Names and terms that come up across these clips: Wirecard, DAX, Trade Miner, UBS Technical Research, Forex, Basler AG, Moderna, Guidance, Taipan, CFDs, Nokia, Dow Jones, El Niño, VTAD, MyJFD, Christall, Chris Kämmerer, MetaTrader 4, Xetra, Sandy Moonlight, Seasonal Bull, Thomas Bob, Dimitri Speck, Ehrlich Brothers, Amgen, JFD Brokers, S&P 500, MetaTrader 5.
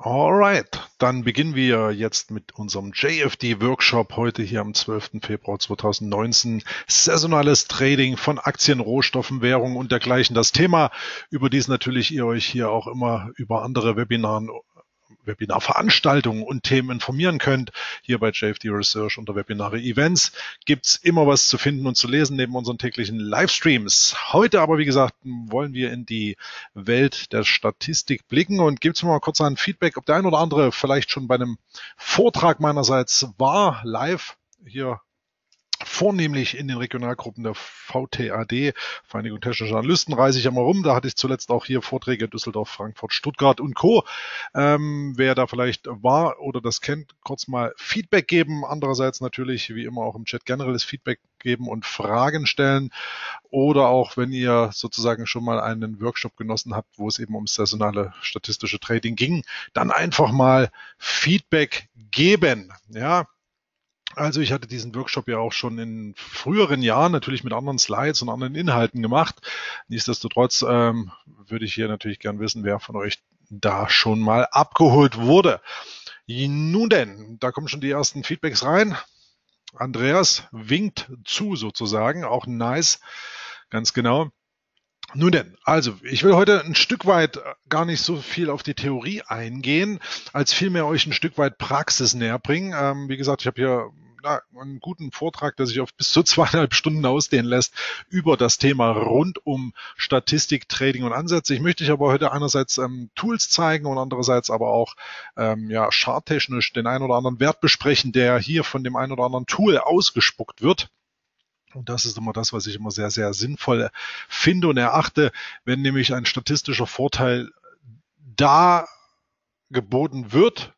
Alright, dann beginnen wir jetzt mit unserem JFD-Workshop heute hier am 12. Februar 2019. Saisonales Trading von Aktien, Rohstoffen, Währungen und dergleichen. Das Thema, über das natürlich ihr euch hier auch immer über andere Webinarveranstaltungen und Themen informieren könnt. Hier bei JFD Research unter Webinare Events gibt's immer was zu finden und zu lesen neben unseren täglichen Livestreams. Heute aber, wie gesagt, wollen wir in die Welt der Statistik blicken und gibt's mir mal kurz ein Feedback, ob der ein oder andere vielleicht schon bei einem Vortrag meinerseits war, live hier vornehmlich in den Regionalgruppen der VTAD, Vereinigung Technischer Analysten, reise ich ja mal rum. Da hatte ich zuletzt auch hier Vorträge Düsseldorf, Frankfurt, Stuttgart und Co. Wer da vielleicht war oder das kennt, kurz mal Feedback geben. Andererseits natürlich, wie immer, auch im Chat generelles Feedback geben und Fragen stellen. Oder auch, wenn ihr sozusagen schon mal einen Workshop genossen habt, wo es eben ums saisonale statistische Trading ging, dann einfach mal Feedback geben. Ja, also ich hatte diesen Workshop ja auch schon in früheren Jahren natürlich mit anderen Slides und anderen Inhalten gemacht. Nichtsdestotrotz würde ich hier natürlich gern wissen, wer von euch da schon mal abgeholt wurde. Nun denn, da kommen schon die ersten Feedbacks rein. Andreas winkt zu sozusagen, auch nice, ganz genau. Nun denn, also ich will heute ein Stück weit gar nicht so viel auf die Theorie eingehen, als vielmehr euch ein Stück weit Praxis näher bringen. Wie gesagt, ich habe hier einen guten Vortrag, der sich auf bis zu 2,5 Stunden ausdehnen lässt, über das Thema rund um Statistik, Trading und Ansätze. Ich möchte euch aber heute einerseits Tools zeigen und andererseits aber auch ja, charttechnisch den einen oder anderen Wert besprechen, der hier von dem einen oder anderen Tool ausgespuckt wird. Und das ist immer das, was ich immer sehr, sehr sinnvoll finde und erachte, wenn nämlich ein statistischer Vorteil da geboten wird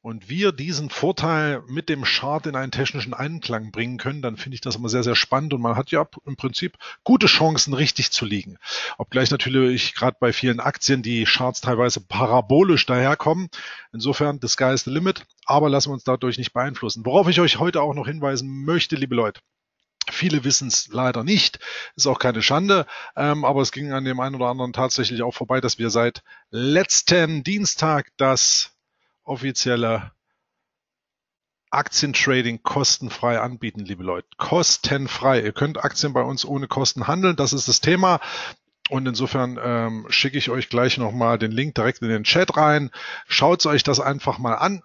und wir diesen Vorteil mit dem Chart in einen technischen Einklang bringen können, dann finde ich das immer sehr, sehr spannend und man hat ja im Prinzip gute Chancen, richtig zu liegen. Obgleich natürlich gerade bei vielen Aktien die Charts teilweise parabolisch daherkommen. Insofern, the sky is the limit, aber lassen wir uns dadurch nicht beeinflussen. Worauf ich euch heute auch noch hinweisen möchte, liebe Leute. Viele wissen es leider nicht, ist auch keine Schande, aber es ging an dem einen oder anderen tatsächlich auch vorbei, dass wir seit letzten Dienstag das offizielle Aktientrading kostenfrei anbieten, liebe Leute. Kostenfrei. Ihr könnt Aktien bei uns ohne Kosten handeln, das ist das Thema. Und insofern schicke ich euch gleich nochmal den Link direkt in den Chat rein. Schaut euch das einfach mal an.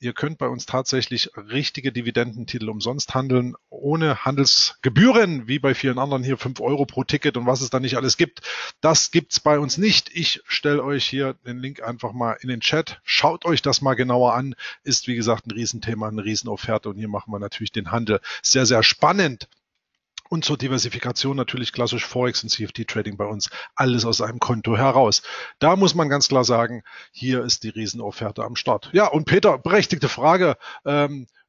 Ihr könnt bei uns tatsächlich richtige Dividendentitel umsonst handeln, ohne Handelsgebühren, wie bei vielen anderen hier 5 € pro Ticket und was es da nicht alles gibt. Das gibt's bei uns nicht. Ich stelle euch hier den Link einfach mal in den Chat. Schaut euch das mal genauer an. Ist, wie gesagt, ein Riesenthema, eine Riesenofferte und hier machen wir natürlich den Handel sehr, sehr spannend. Und zur Diversifikation natürlich klassisch Forex und CFD-Trading bei uns, alles aus einem Konto heraus. Da muss man ganz klar sagen, hier ist die Riesenofferte am Start. Ja, und Peter, berechtigte Frage,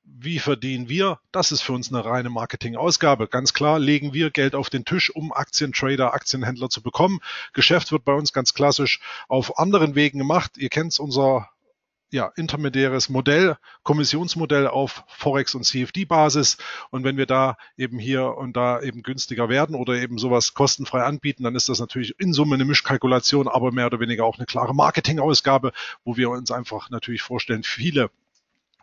wie verdienen wir? Das ist für uns eine reine Marketingausgabe. Ganz klar legen wir Geld auf den Tisch, um Aktientrader, Aktienhändler zu bekommen. Geschäft wird bei uns ganz klassisch auf anderen Wegen gemacht. Ihr kennt unser ja, intermediäres Modell, Kommissionsmodell auf Forex- und CFD-Basis. Und wenn wir da eben hier und da eben günstiger werden oder eben sowas kostenfrei anbieten, dann ist das natürlich in Summe eine Mischkalkulation, aber mehr oder weniger auch eine klare Marketingausgabe, wo wir uns einfach natürlich vorstellen, viele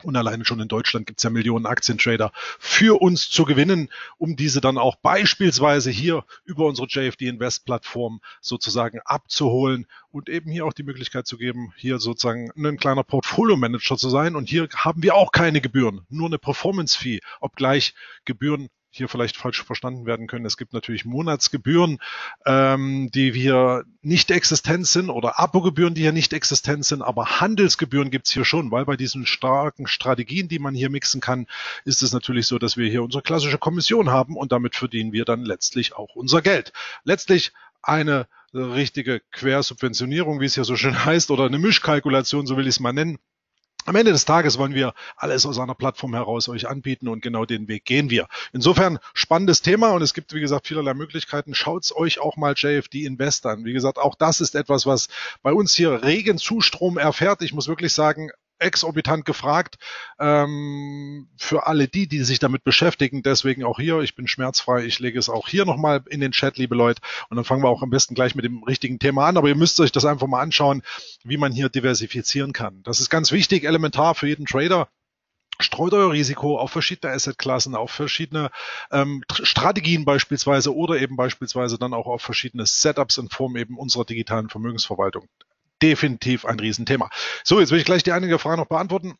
und alleine schon in Deutschland gibt es ja Millionen Aktientrader für uns zu gewinnen, um diese dann auch beispielsweise hier über unsere JFD Invest Plattform sozusagen abzuholen und eben hier auch die Möglichkeit zu geben, hier sozusagen ein kleiner Portfolio Manager zu sein. Und hier haben wir auch keine Gebühren, nur eine Performance Fee, obgleich Gebühren hier vielleicht falsch verstanden werden können. Es gibt natürlich Monatsgebühren, die hier nicht existent sind oder Abogebühren, die hier nicht existent sind, aber Handelsgebühren gibt es hier schon, weil bei diesen starken Strategien, die man hier mixen kann, ist es natürlich so, dass wir hier unsere klassische Kommission haben und damit verdienen wir dann letztlich auch unser Geld. Letztlich eine richtige Quersubventionierung, wie es hier so schön heißt, oder eine Mischkalkulation, so will ich es mal nennen. Am Ende des Tages wollen wir alles aus einer Plattform heraus euch anbieten und genau den Weg gehen wir. Insofern spannendes Thema und es gibt, wie gesagt, vielerlei Möglichkeiten. Schaut's euch auch mal JFD Invest an. Wie gesagt, auch das ist etwas, was bei uns hier regen Zustrom erfährt. Ich muss wirklich sagen, exorbitant gefragt. Für alle die, die sich damit beschäftigen, deswegen auch hier, ich bin schmerzfrei, ich lege es auch hier nochmal in den Chat, liebe Leute, und dann fangen wir auch am besten gleich mit dem richtigen Thema an, aber ihr müsst euch das einfach mal anschauen, wie man hier diversifizieren kann. Das ist ganz wichtig, elementar für jeden Trader. Streut euer Risiko auf verschiedene Assetklassen, auf verschiedene Strategien beispielsweise oder eben beispielsweise dann auch auf verschiedene Setups in Form eben unserer digitalen Vermögensverwaltung. Definitiv ein Riesenthema. So, jetzt will ich gleich die einige Fragen noch beantworten.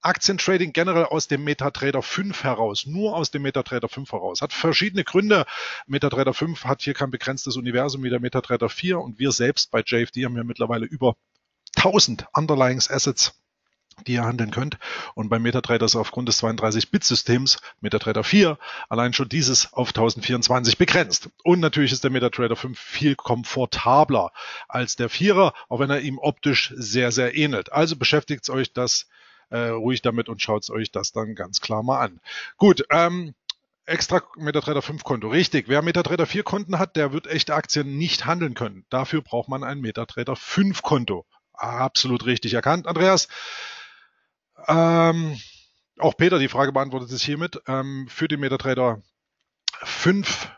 Aktientrading generell aus dem MetaTrader 5 heraus, nur aus dem MetaTrader 5 heraus, hat verschiedene Gründe. MetaTrader 5 hat hier kein begrenztes Universum wie der MetaTrader 4 und wir selbst bei JFD haben ja mittlerweile über 1000 Underlyings Assets, die ihr handeln könnt. Und bei MetaTrader ist aufgrund des 32-Bit-Systems MetaTrader 4 allein schon dieses auf 1024 begrenzt. Und natürlich ist der MetaTrader 5 viel komfortabler als der 4er, auch wenn er ihm optisch sehr, sehr ähnelt. Also beschäftigt euch das ruhig damit und schaut euch das dann ganz klar mal an. Gut, extra MetaTrader 5 Konto. Richtig, wer MetaTrader 4 Konten hat, der wird echte Aktien nicht handeln können. Dafür braucht man ein MetaTrader 5 Konto. Absolut richtig erkannt, Andreas. Auch Peter, die Frage beantwortet sich hiermit. Für den MetaTrader 5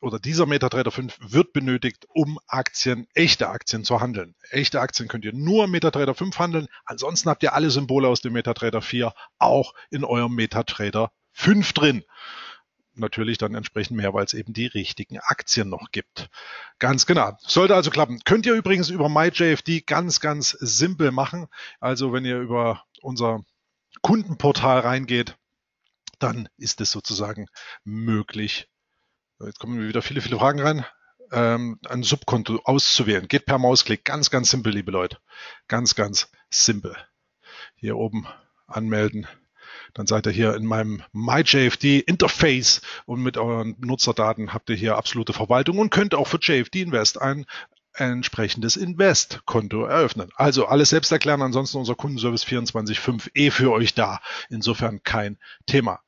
oder dieser MetaTrader 5 wird benötigt, um Aktien, echte Aktien zu handeln. Echte Aktien könnt ihr nur MetaTrader 5 handeln. Ansonsten habt ihr alle Symbole aus dem MetaTrader 4 auch in eurem MetaTrader 5 drin. Natürlich dann entsprechend mehr, weil es eben die richtigen Aktien noch gibt. Ganz genau. Sollte also klappen. Könnt ihr übrigens über MyJFD ganz, ganz simpel machen. Also wenn ihr über unser Kundenportal reingeht, dann ist es sozusagen möglich. Jetzt kommen wieder viele, viele Fragen rein. Ein Subkonto auszuwählen. Geht per Mausklick. Ganz, ganz simpel, liebe Leute. Ganz, ganz simpel. Hier oben anmelden. Dann seid ihr hier in meinem MyJFD-Interface und mit euren Nutzerdaten habt ihr hier absolute Verwaltung und könnt auch für JFD Invest ein entsprechendes Invest-Konto eröffnen. Also alles selbst erklären, ansonsten unser Kundenservice 24/5 für euch da. Insofern kein Thema.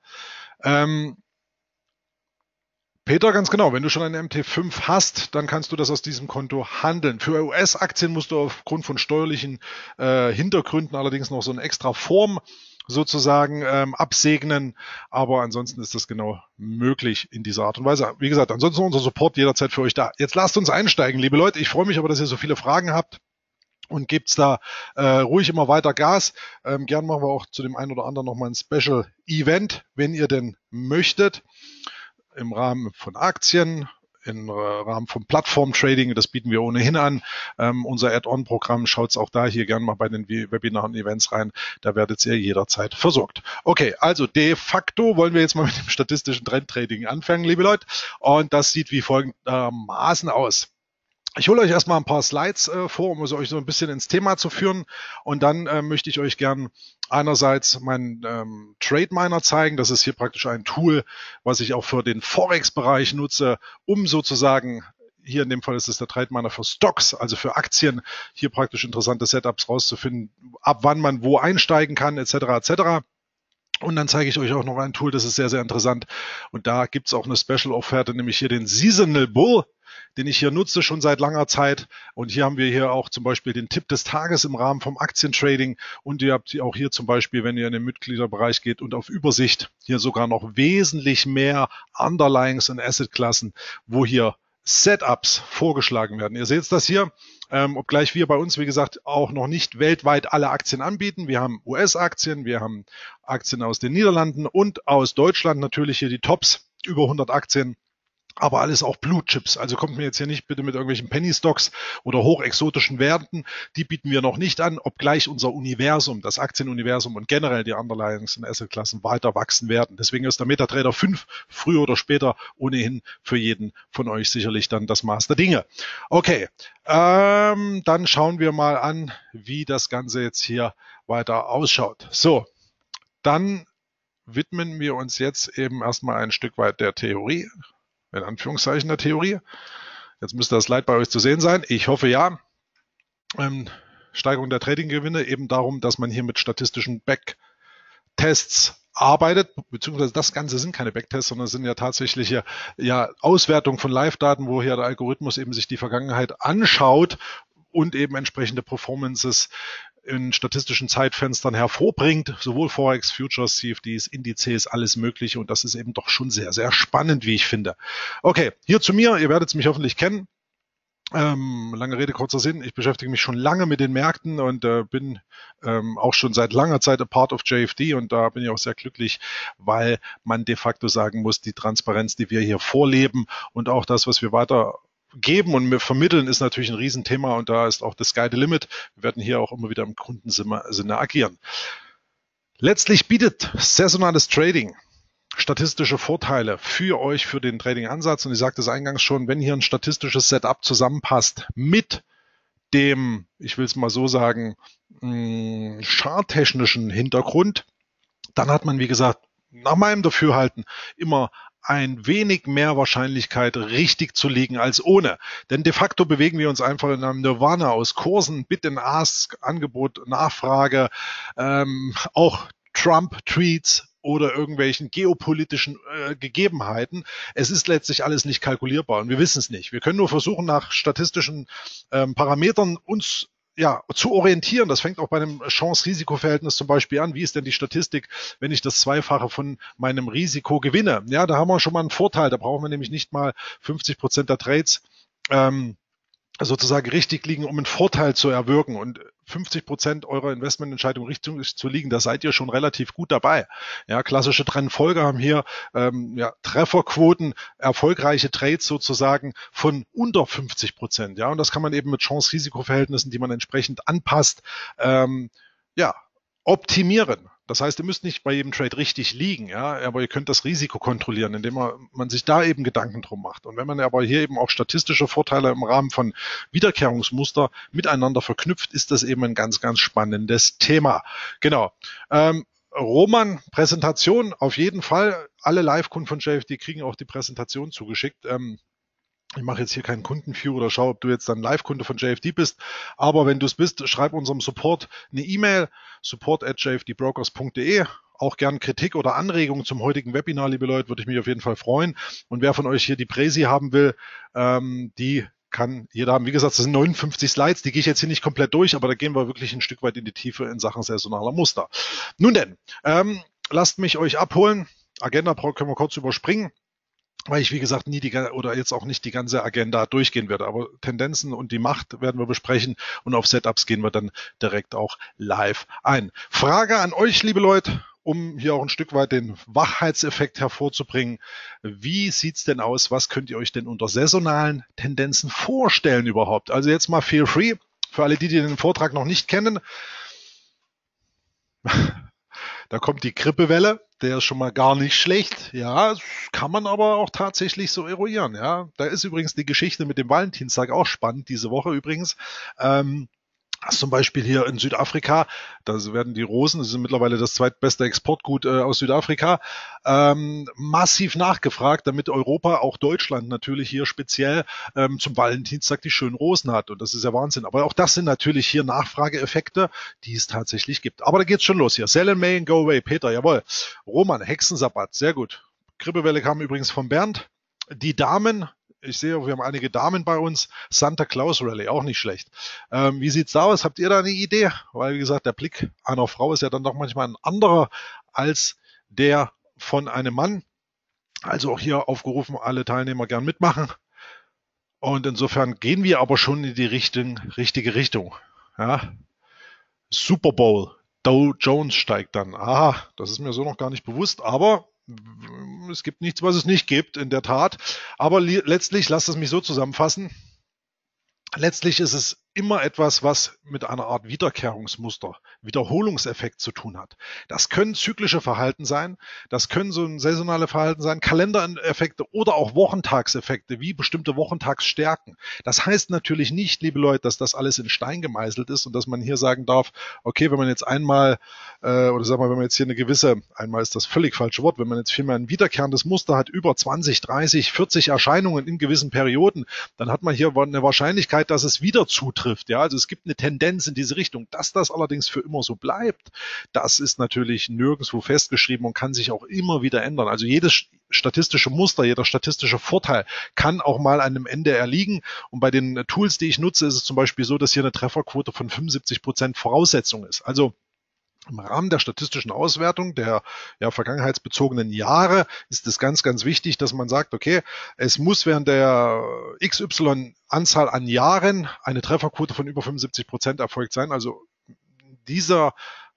Peter, ganz genau, wenn du schon einen MT5 hast, dann kannst du das aus diesem Konto handeln. Für US-Aktien musst du aufgrund von steuerlichen Hintergründen allerdings noch so eine extra Form sozusagen absegnen, aber ansonsten ist das genau möglich in dieser Art und Weise. Wie gesagt, ansonsten unser Support jederzeit für euch da. Jetzt lasst uns einsteigen, liebe Leute. Ich freue mich aber, dass ihr so viele Fragen habt und gebt's da ruhig immer weiter Gas. Gern machen wir auch zu dem einen oder anderen nochmal ein Special-Event, wenn ihr denn möchtet, im Rahmen von Aktien, im Rahmen von Plattform-Trading, das bieten wir ohnehin an. Unser Add-on-Programm, schaut es auch da hier gerne mal bei den Webinaren und Events rein, da werdet ihr jederzeit versorgt. Okay, also de facto wollen wir jetzt mal mit dem statistischen Trendtrading anfangen, liebe Leute. Und das sieht wie folgendermaßen aus. Ich hole euch erstmal ein paar Slides vor, um euch so ein bisschen ins Thema zu führen. Und dann möchte ich euch gerne einerseits meinen Trade Miner zeigen. Das ist hier praktisch ein Tool, was ich auch für den Forex-Bereich nutze, um sozusagen, hier in dem Fall ist es der Trade Miner für Stocks, also für Aktien, hier praktisch interessante Setups rauszufinden, ab wann man wo einsteigen kann, etc. etc. Und dann zeige ich euch auch noch ein Tool, das ist sehr, sehr interessant. Und da gibt es auch eine Special-Offerte, nämlich hier den Seasonal Bull, den ich hier nutze schon seit langer Zeit. Und hier haben wir hier auch zum Beispiel den Tipp des Tages im Rahmen vom Aktientrading. Und ihr habt auch hier zum Beispiel, wenn ihr in den Mitgliederbereich geht und auf Übersicht, hier sogar noch wesentlich mehr Underlyings und Assetklassen, wo hier Setups vorgeschlagen werden. Ihr seht das hier, obgleich wir bei uns, wie gesagt, auch noch nicht weltweit alle Aktien anbieten. Wir haben US-Aktien, wir haben Aktien aus den Niederlanden und aus Deutschland natürlich hier die Tops, über 100 Aktien. Aber alles auch Blue Chips. Also kommt mir jetzt hier nicht bitte mit irgendwelchen Penny Stocks oder hochexotischen Werten. Die bieten wir noch nicht an, obgleich unser Universum, das Aktienuniversum und generell die Underlyings und Assetklassen weiter wachsen werden. Deswegen ist der MetaTrader 5 früher oder später ohnehin für jeden von euch sicherlich dann das Maß der Dinge. Okay, dann schauen wir mal an, wie das Ganze jetzt hier weiter ausschaut. So, dann widmen wir uns jetzt eben erstmal ein Stück weit der Theorie. In Anführungszeichen der Theorie. Jetzt müsste das Slide bei euch zu sehen sein. Ich hoffe ja. Steigerung der Trading-Gewinne, eben darum, dass man hier mit statistischen Backtests arbeitet, beziehungsweise das Ganze sind keine Backtests, sondern sind ja tatsächliche Auswertung von Live-Daten, wo hier der Algorithmus eben sich die Vergangenheit anschaut und eben entsprechende Performances in statistischen Zeitfenstern hervorbringt, sowohl Forex, Futures, CFDs, Indizes, alles Mögliche, und das ist eben doch schon sehr, sehr spannend, wie ich finde. Okay, hier zu mir, ihr werdet mich hoffentlich kennen. Lange Rede, kurzer Sinn. Ich beschäftige mich schon lange mit den Märkten und bin auch schon seit langer Zeit a part of JFD, und da bin ich auch sehr glücklich, weil man de facto sagen muss, die Transparenz, die wir hier vorleben und auch das, was wir weitergeben und vermitteln, ist natürlich ein Riesenthema, und da ist auch das Sky the Limit. Wir werden hier auch immer wieder im Kundensinne agieren. Letztlich bietet saisonales Trading statistische Vorteile für euch, für den Trading-Ansatz. Und ich sagte es eingangs schon, wenn hier ein statistisches Setup zusammenpasst mit dem, ich will es mal so sagen, charttechnischen Hintergrund, dann hat man, wie gesagt, nach meinem Dafürhalten immer ein wenig mehr Wahrscheinlichkeit, richtig zu liegen als ohne. Denn de facto bewegen wir uns einfach in einem Nirvana aus Kursen, Bid and Ask, Angebot, Nachfrage, auch Trump-Tweets oder irgendwelchen geopolitischen Gegebenheiten. Es ist letztlich alles nicht kalkulierbar und wir wissen es nicht. Wir können nur versuchen, nach statistischen Parametern uns zu orientieren. Das fängt auch bei einem Chance-Risiko-Verhältnis zum Beispiel an. Wie ist denn die Statistik, wenn ich das Zweifache von meinem Risiko gewinne? Ja, da haben wir schon mal einen Vorteil. Da brauchen wir nämlich nicht mal 50% der Trades sozusagen richtig liegen, um einen Vorteil zu erwirken. Und 50% eurer Investmententscheidung richtig zu liegen, da seid ihr schon relativ gut dabei. Ja, klassische Trendfolger haben hier Trefferquoten, erfolgreiche Trades sozusagen von unter 50%. Ja, und das kann man eben mit Chance-Risiko-Verhältnissen, die man entsprechend anpasst, optimieren. Das heißt, ihr müsst nicht bei jedem Trade richtig liegen, ja, aber ihr könnt das Risiko kontrollieren, indem man sich da eben Gedanken drum macht. Und wenn man aber hier eben auch statistische Vorteile im Rahmen von Wiederkehrungsmuster miteinander verknüpft, ist das eben ein ganz, ganz spannendes Thema. Genau. Roman, Präsentation auf jeden Fall. Alle Live-Kunden von JFD kriegen auch die Präsentation zugeschickt. Ich mache jetzt hier keinen Kundenview oder schaue, ob du jetzt dann Live-Kunde von JFD bist. Aber wenn du es bist, schreib unserem Support eine E-Mail, support@jfdbrokers.de. Auch gern Kritik oder Anregungen zum heutigen Webinar, liebe Leute, würde ich mich auf jeden Fall freuen. Und wer von euch hier die Präsi haben will, die kann jeder haben. Wie gesagt, das sind 59 Slides, die gehe ich jetzt hier nicht komplett durch, aber da gehen wir wirklich ein Stück weit in die Tiefe in Sachen saisonaler Muster. Nun denn, lasst mich euch abholen. Agenda können wir kurz überspringen, weil ich, wie gesagt, nie jetzt auch nicht die ganze Agenda durchgehen werde. Aber Tendenzen und die Macht werden wir besprechen, und auf Setups gehen wir dann direkt auch live ein. Frage an euch, liebe Leute, um hier auch ein Stück weit den Wachheitseffekt hervorzubringen. Wie sieht's denn aus? Was könnt ihr euch denn unter saisonalen Tendenzen vorstellen überhaupt? Also jetzt mal feel free. Für alle, die den Vortrag noch nicht kennen, da kommt die Grippewelle, der ist schon mal gar nicht schlecht. Ja, kann man aber auch tatsächlich so eruieren. Ja, da ist übrigens die Geschichte mit dem Valentinstag auch spannend, diese Woche übrigens. Zum Beispiel hier in Südafrika, da werden die Rosen, das ist mittlerweile das zweitbeste Exportgut aus Südafrika, massiv nachgefragt, damit Europa, auch Deutschland natürlich hier speziell zum Valentinstag die schönen Rosen hat. Und das ist ja Wahnsinn. Aber auch das sind natürlich hier Nachfrageeffekte, die es tatsächlich gibt. Aber da geht's schon los hier. Sell in May and go away. Peter, jawohl. Roman, Hexensabbat, sehr gut. Grippewelle kam übrigens von Bernd. Die Damen, ich sehe, wir haben einige Damen bei uns. Santa Claus Rally, auch nicht schlecht. Wie sieht's da aus? Habt ihr da eine Idee? Weil, wie gesagt, der Blick einer Frau ist ja dann doch manchmal ein anderer als der von einem Mann. Also auch hier aufgerufen, alle Teilnehmer gern mitmachen. Und insofern gehen wir aber schon in die richtige Richtung. Ja? Super Bowl, Dow Jones steigt dann. Aha, das ist mir so noch gar nicht bewusst, aber es gibt nichts, was es nicht gibt, in der Tat. Aber letztlich, lasst es mich so zusammenfassen, letztlich ist es immer etwas, was mit einer Art Wiederkehrungsmuster, Wiederholungseffekt zu tun hat. Das können zyklische Verhalten sein, das können so saisonale Verhalten sein, Kalendereffekte oder auch Wochentagseffekte, wie bestimmte Wochentagsstärken. Das heißt natürlich nicht, liebe Leute, dass das alles in Stein gemeißelt ist und dass man hier sagen darf, okay, wenn man jetzt einmal, einmal ist das völlig falsche Wort, wenn man jetzt vielmehr ein wiederkehrendes Muster hat, über 20, 30, 40 Erscheinungen in gewissen Perioden, dann hat man hier eine Wahrscheinlichkeit, dass es wieder zutrifft. trifft. Ja, also es gibt eine Tendenz in diese Richtung. Dass das allerdings für immer so bleibt, das ist natürlich nirgendwo festgeschrieben und kann sich auch immer wieder ändern. Also jedes statistische Muster, jeder statistische Vorteil kann auch mal an einem Ende erliegen. Und bei den Tools, die ich nutze, ist es zum Beispiel so, dass hier eine Trefferquote von 75% Voraussetzung ist. Also im Rahmen der statistischen Auswertung der vergangenheitsbezogenen Jahre ist es ganz, ganz wichtig, dass man sagt, okay, es muss während der XY-Anzahl an Jahren eine Trefferquote von über 75% erfolgt sein. Also dieser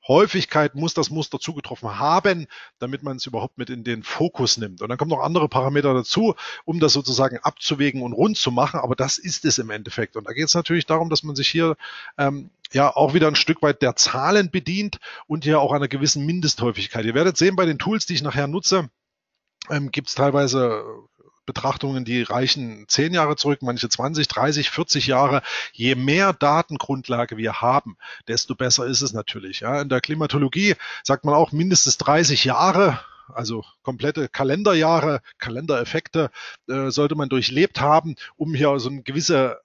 Häufigkeit muss das Muster zugetroffen haben, damit man es überhaupt mit in den Fokus nimmt. Und dann kommen noch andere Parameter dazu, um das sozusagen abzuwägen und rund zu machen. Aber das ist es im Endeffekt. Und da geht es natürlich darum, dass man sich hier auch wieder ein Stück weit der Zahlen bedient und hier auch einer gewissen Mindesthäufigkeit. Ihr werdet sehen, bei den Tools, die ich nachher nutze, gibt es teilweise Betrachtungen, die reichen 10 Jahre zurück, manche 20, 30, 40 Jahre. Je mehr Datengrundlage wir haben, desto besser ist es natürlich. Ja, in der Klimatologie sagt man auch mindestens 30 Jahre, also komplette Kalenderjahre, Kalendereffekte sollte man durchlebt haben, um hier so eine gewisse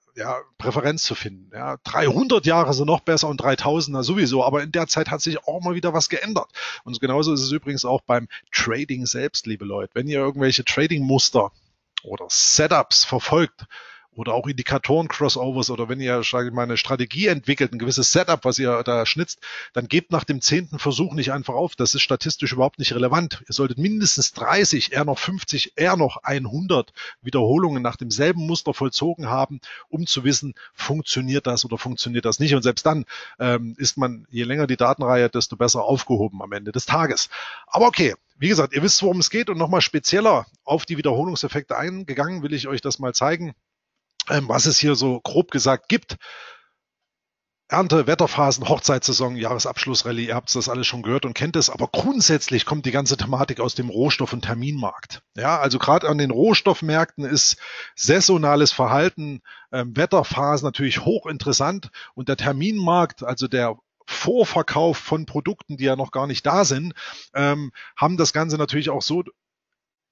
Präferenz zu finden. Ja, 300 Jahre sind noch besser und 3000er sowieso, aber in der Zeit hat sich auch mal wieder was geändert. Und genauso ist es übrigens auch beim Trading selbst, liebe Leute. Wenn ihr irgendwelche Trading-Muster oder Setups verfolgt oder auch Indikatoren-Crossovers oder wenn ihr eine Strategie entwickelt, ein gewisses Setup, was ihr da schnitzt, dann gebt nach dem 10. Versuch nicht einfach auf. Das ist statistisch überhaupt nicht relevant. Ihr solltet mindestens 30, eher noch 50, eher noch 100 Wiederholungen nach demselben Muster vollzogen haben, um zu wissen, funktioniert das oder funktioniert das nicht. Und selbst dann ist man, je länger die Datenreihe, desto besser aufgehoben am Ende des Tages. Aber okay. Wie gesagt, ihr wisst, worum es geht, und nochmal spezieller auf die Wiederholungseffekte eingegangen, will ich euch das mal zeigen, was es hier so grob gesagt gibt. Ernte, Wetterphasen, Hochzeitssaison, Jahresabschlussrallye, ihr habt das alles schon gehört und kennt es, aber grundsätzlich kommt die ganze Thematik aus dem Rohstoff- und Terminmarkt. Ja, also gerade an den Rohstoffmärkten ist saisonales Verhalten, Wetterphasen natürlich hochinteressant, und der Terminmarkt, also der Vorverkauf von Produkten, die ja noch gar nicht da sind, haben das Ganze natürlich auch so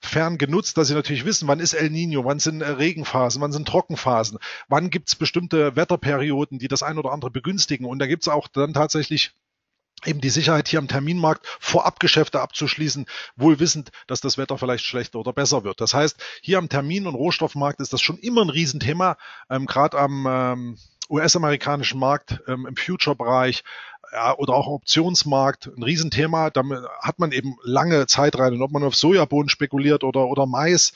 fern genutzt, dass sie natürlich wissen, wann ist El Nino, wann sind Regenphasen, wann sind Trockenphasen, wann gibt es bestimmte Wetterperioden, die das ein oder andere begünstigen. Und da gibt es auch dann tatsächlich eben die Sicherheit, hier am Terminmarkt vorab Geschäfte abzuschließen, wohl wissend, dass das Wetter vielleicht schlechter oder besser wird. Das heißt, hier am Termin- und Rohstoffmarkt ist das schon immer ein Riesenthema, gerade am US-amerikanischen Markt, im Future-Bereich oder auch Optionsmarkt, ein Riesenthema. Da hat man eben lange Zeit rein. Und ob man auf Sojabohnen spekuliert oder Mais,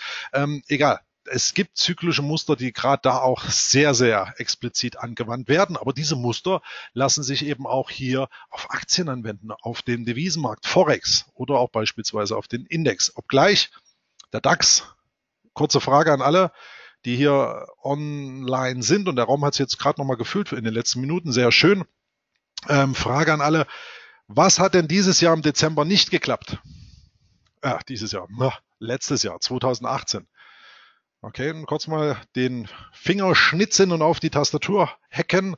egal. Es gibt zyklische Muster, die gerade da auch sehr, sehr explizit angewandt werden. Aber diese Muster lassen sich eben auch hier auf Aktien anwenden, auf dem Devisenmarkt, Forex oder auch beispielsweise auf den Index. Obgleich der DAX, kurze Frage an alle, die hier online sind, und der Raum hat es jetzt gerade nochmal gefüllt in den letzten Minuten, sehr schön. Frage an alle, was hat denn dieses Jahr im Dezember nicht geklappt? Letztes Jahr, 2018. Okay, dann kurz mal den Finger schnitzen und auf die Tastatur hacken.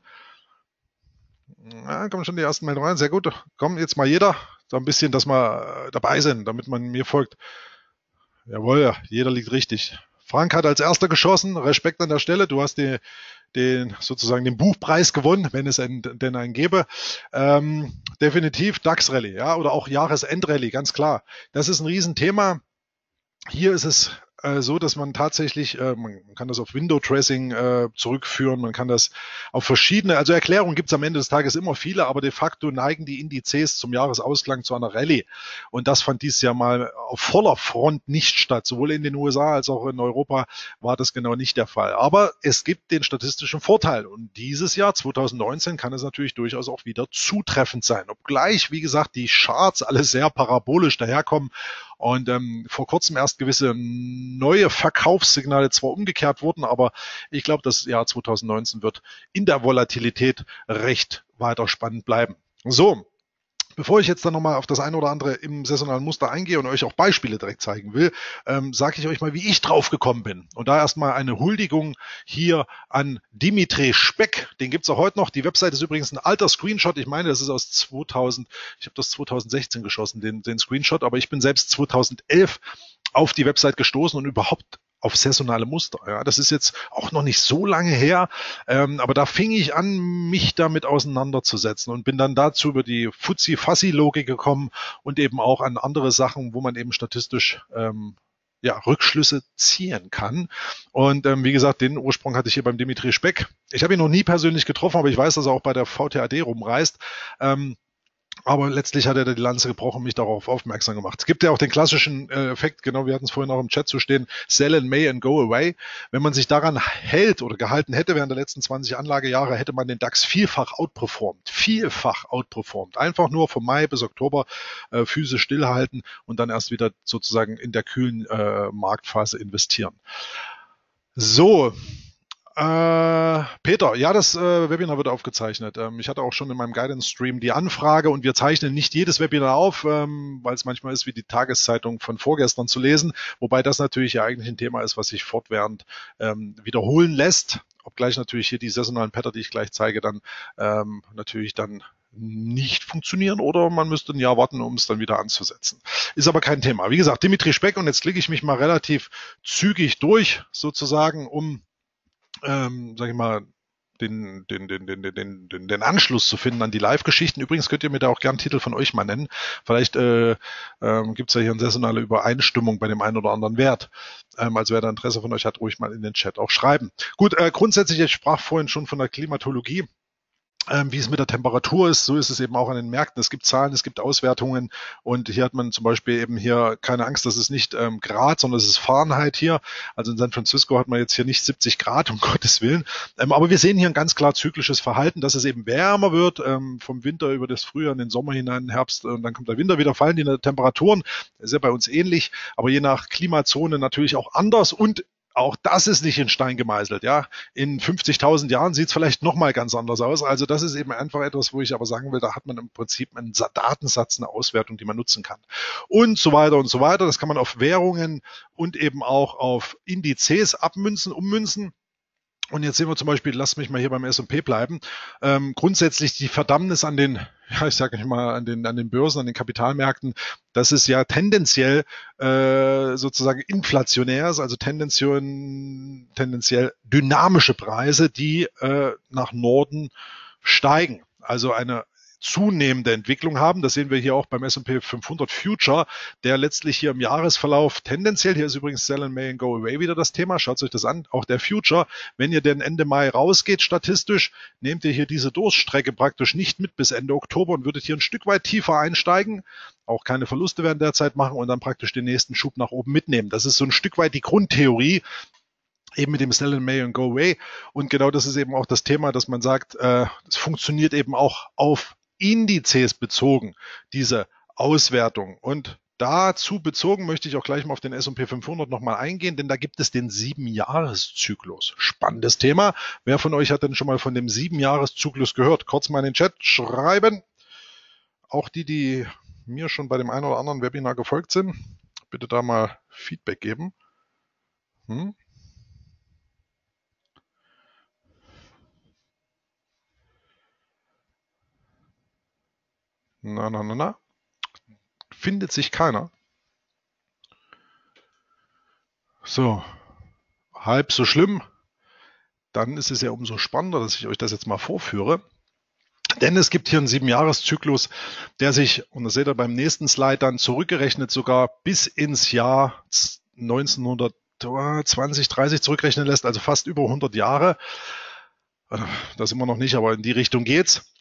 Ja, kommen schon die ersten Meldungen rein, sehr gut. Kommen jetzt mal jeder, so ein bisschen, dass wir dabei sind, damit man mir folgt. Jawohl, jeder liegt richtig. Frank hat als erster geschossen, Respekt an der Stelle, du hast den Buchpreis gewonnen, wenn es einen gäbe. Definitiv DAX-Rallye, ja, oder auch Jahresendrallye, ganz klar. Das ist ein Riesenthema. Hier ist es so, dass man tatsächlich, man kann das auf Window-Tracing zurückführen, man kann das auf verschiedene, also Erklärungen gibt es am Ende des Tages immer viele, aber de facto neigen die Indizes zum Jahresausklang zu einer Rallye. Und das fand dieses Jahr mal auf voller Front nicht statt. Sowohl in den USA als auch in Europa war das genau nicht der Fall. Aber es gibt den statistischen Vorteil. Und dieses Jahr, 2019, kann es natürlich durchaus auch wieder zutreffend sein. Obgleich, wie gesagt, die Charts alle sehr parabolisch daherkommen. Und vor kurzem erst gewisse neue Verkaufssignale zwar umgekehrt wurden, aber ich glaube, das Jahr 2019 wird in der Volatilität recht weiter spannend bleiben. So, bevor ich jetzt dann nochmal auf das eine oder andere im saisonalen Muster eingehe und euch auch Beispiele direkt zeigen will, sage ich euch mal, wie ich drauf gekommen bin. Und da erstmal eine Huldigung hier an Dimitri Speck. Den gibt es auch heute noch. Die Website ist übrigens ein alter Screenshot. Ich meine, das ist aus 2016 geschossen, den Screenshot. Aber ich bin selbst 2011 auf die Website gestoßen und überhaupt auf saisonale Muster. Ja, das ist jetzt auch noch nicht so lange her, aber da fing ich an, mich damit auseinanderzusetzen und bin dann dazu über die Fuzzi-Fuzzi-Logik gekommen und eben auch an andere Sachen, wo man eben statistisch Rückschlüsse ziehen kann. Und wie gesagt, den Ursprung hatte ich hier beim Dimitri Speck. Ich habe ihn noch nie persönlich getroffen, aber ich weiß, dass er auch bei der VTAD rumreist. Aber letztlich hat er da die Lanze gebrochen und mich darauf aufmerksam gemacht. Es gibt ja auch den klassischen Effekt, genau, wir hatten es vorhin auch im Chat zu stehen, sell in May and go away. Wenn man sich daran hält oder gehalten hätte während der letzten 20 Anlagejahre, hätte man den DAX vielfach outperformt. Einfach nur von Mai bis Oktober Füße stillhalten und dann erst wieder sozusagen in der kühlen Marktphase investieren. So. Peter, ja, das Webinar wird aufgezeichnet. Ich hatte auch schon in meinem Guidance-Stream die Anfrage und wir zeichnen nicht jedes Webinar auf, weil es manchmal ist, wie die Tageszeitung von vorgestern zu lesen, wobei das natürlich ja eigentlich ein Thema ist, was sich fortwährend wiederholen lässt, obgleich natürlich hier die saisonalen Pattern, die ich gleich zeige, dann natürlich dann nicht funktionieren oder man müsste ein Jahr warten, um es dann wieder anzusetzen. Ist aber kein Thema. Wie gesagt, Dimitri Speck, und jetzt klicke ich mich mal relativ zügig durch, sozusagen, um sag ich mal, den Anschluss zu finden an die Live-Geschichten. Übrigens könnt ihr mir da auch gern einen Titel von euch mal nennen. Vielleicht gibt es ja hier eine saisonale Übereinstimmung bei dem einen oder anderen Wert. Also wer da Interesse von euch hat, ruhig mal in den Chat auch schreiben. Gut, grundsätzlich, ich sprach vorhin schon von der Klimatologie. Wie es mit der Temperatur ist, so ist es eben auch an den Märkten. Es gibt Zahlen, es gibt Auswertungen und hier hat man zum Beispiel eben hier keine Angst, das ist nicht Grad, sondern es ist Fahrenheit hier. Also in San Francisco hat man jetzt hier nicht 70 Grad, um Gottes Willen. Aber wir sehen hier ein ganz klar zyklisches Verhalten, dass es eben wärmer wird, vom Winter über das Frühjahr in den Sommer hinein, Herbst und dann kommt der Winter wieder, fallen die Temperaturen. Das ist ja bei uns ähnlich, aber je nach Klimazone natürlich auch anders und auch das ist nicht in Stein gemeißelt, ja. In 50.000 Jahren sieht es vielleicht nochmal ganz anders aus. Also das ist eben einfach etwas, wo ich aber sagen will, da hat man im Prinzip einen Datensatz, eine Auswertung, die man nutzen kann. Und so weiter und so weiter. Das kann man auf Währungen und eben auch auf Indizes abmünzen, ummünzen. Und jetzt sehen wir zum Beispiel, lasst mich mal hier beim S&P bleiben, grundsätzlich die Verdammnis an den, ja, ich sage nicht mal, an den Börsen, an den Kapitalmärkten, dass es ja tendenziell sozusagen inflationär ist, also tendenziell dynamische Preise, die nach Norden steigen. Also eine zunehmende Entwicklung haben. Das sehen wir hier auch beim S&P 500 Future, der letztlich hier im Jahresverlauf tendenziell, hier ist übrigens Sell in May and Go Away wieder das Thema, schaut euch das an, auch der Future, wenn ihr denn Ende Mai rausgeht, statistisch, nehmt ihr hier diese Durststrecke praktisch nicht mit bis Ende Oktober und würdet hier ein Stück weit tiefer einsteigen, auch keine Verluste während der Zeit machen und dann praktisch den nächsten Schub nach oben mitnehmen. Das ist so ein Stück weit die Grundtheorie, eben mit dem Sell in May and Go Away, und genau das ist eben auch das Thema, dass man sagt, es funktioniert eben auch auf Indizes bezogen, diese Auswertung. Und dazu bezogen möchte ich auch gleich mal auf den S&P 500 nochmal eingehen, denn da gibt es den 7-Jahres-Zyklus. Spannendes Thema. Wer von euch hat denn schon mal von dem 7-Jahres-Zyklus gehört? Kurz mal in den Chat schreiben. Auch die, die mir schon bei dem einen oder anderen Webinar gefolgt sind, bitte da mal Feedback geben. Na. Findet sich keiner. So, halb so schlimm. Dann ist es ja umso spannender, dass ich euch das jetzt mal vorführe. Denn es gibt hier einen 7-Jahres-Zyklus, der sich, und das seht ihr beim nächsten Slide dann, zurückgerechnet sogar bis ins Jahr 1920, 30 zurückrechnen lässt, also fast über 100 Jahre. Das sind wir noch nicht, aber in die Richtung geht's,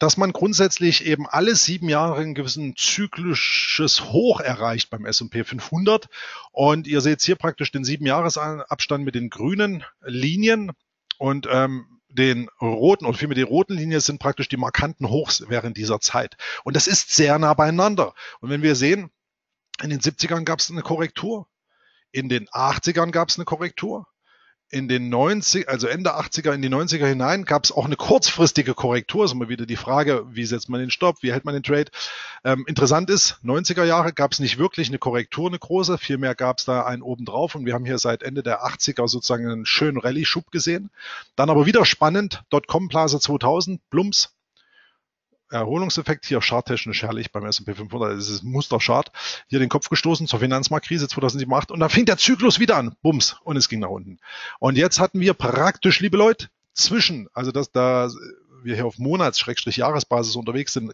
dass man grundsätzlich eben alle 7 Jahre einen gewissen zyklisches Hoch erreicht beim S&P 500. Und ihr seht hier praktisch den 7-Jahres-Abstand mit den grünen Linien und den roten, oder vielmehr die roten Linien sind praktisch die markanten Hochs während dieser Zeit. Und das ist sehr nah beieinander. Und wenn wir sehen, in den 70ern gab es eine Korrektur, in den 80ern gab es eine Korrektur, in den 90, also Ende 80er in die 90er hinein gab es auch eine kurzfristige Korrektur. Ist immer wieder die Frage, wie setzt man den Stopp, wie hält man den Trade. Interessant ist, 90er Jahre gab es nicht wirklich eine Korrektur, eine große. Vielmehr gab es da einen obendrauf und wir haben hier seit Ende der 80er sozusagen einen schönen Rallye-Schub gesehen. Dann aber wieder spannend, Dotcom-Blase 2000, Plumps. Erholungseffekt hier charttechnisch herrlich beim S&P 500, das ist ein Musterchart, hier den Kopf gestoßen zur Finanzmarktkrise 2008 und dann fing der Zyklus wieder an, bums, und es ging nach unten. Und jetzt hatten wir praktisch, liebe Leute, zwischen, also dass da wir hier auf Monats-Jahresbasis unterwegs sind,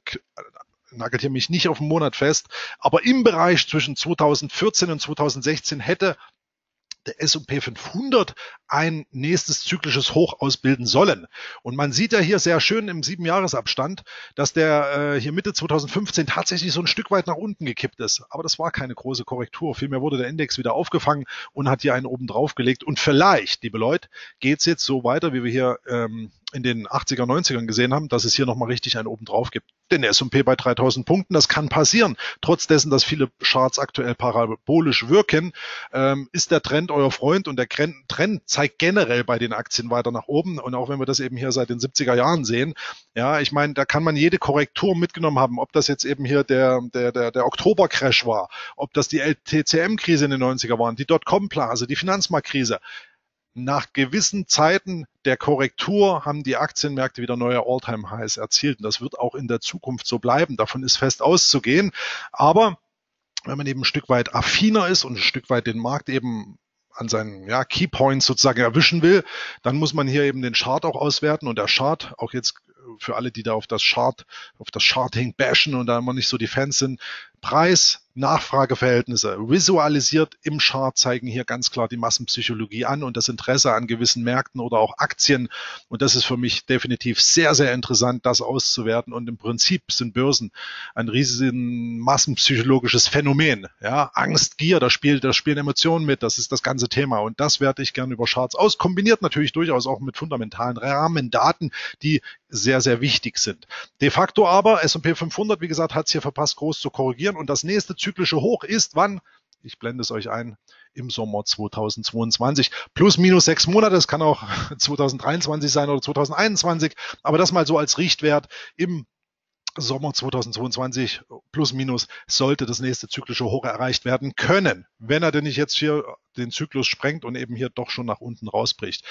nagelt hier mich nicht auf den Monat fest, aber im Bereich zwischen 2014 und 2016 hätte der S&P 500 ein nächstes zyklisches Hoch ausbilden sollen. Und man sieht ja hier sehr schön im 7-Jahres-Abstand, dass der hier Mitte 2015 tatsächlich so ein Stück weit nach unten gekippt ist. Aber das war keine große Korrektur. Vielmehr wurde der Index wieder aufgefangen und hat hier einen oben drauf gelegt. Und vielleicht, liebe Leute, geht es jetzt so weiter, wie wir hier in den 80er, 90ern gesehen haben, dass es hier nochmal richtig einen oben drauf gibt. Denn der S&P bei 3000 Punkten, das kann passieren. Trotz dessen, dass viele Charts aktuell parabolisch wirken, ist der Trend euer Freund und der Trend zeigt generell bei den Aktien weiter nach oben. Und auch wenn wir das eben hier seit den 70er Jahren sehen, ja, ich meine, da kann man jede Korrektur mitgenommen haben, ob das jetzt eben hier der Oktobercrash war, ob das die LTCM-Krise in den 90er waren, die Dotcom-Blase, die Finanzmarktkrise. Nach gewissen Zeiten der Korrektur haben die Aktienmärkte wieder neue All-Time-Highs erzielt. Und das wird auch in der Zukunft so bleiben. Davon ist fest auszugehen. Aber wenn man eben ein Stück weit affiner ist und ein Stück weit den Markt eben an seinen Keypoints sozusagen erwischen will, dann muss man hier eben den Chart auch auswerten. Und der Chart, auch jetzt für alle, die da auf das Charting bashen und da immer nicht so die Fans sind, Preis-Nachfrage-Verhältnisse visualisiert im Chart zeigen hier ganz klar die Massenpsychologie an und das Interesse an gewissen Märkten oder auch Aktien. Und das ist für mich definitiv sehr, sehr interessant, das auszuwerten. Und im Prinzip sind Börsen ein riesen massenpsychologisches Phänomen. Ja, Angst, Gier, da spielen Emotionen mit. Das ist das ganze Thema. Und das werte ich gerne über Charts aus, kombiniert natürlich durchaus auch mit fundamentalen Rahmendaten, die sehr, sehr wichtig sind. De facto aber, S&P 500, wie gesagt, hat es hier verpasst, groß zu korrigieren. Und das nächste zyklische Hoch ist wann? Ich blende es euch ein, im Sommer 2022. Plus, minus 6 Monate, das kann auch 2023 sein oder 2021. Aber das mal so als Richtwert im Sommer 2022 plus minus sollte das nächste zyklische Hoch erreicht werden können, wenn er denn nicht jetzt hier den Zyklus sprengt und eben hier doch schon nach unten rausbricht.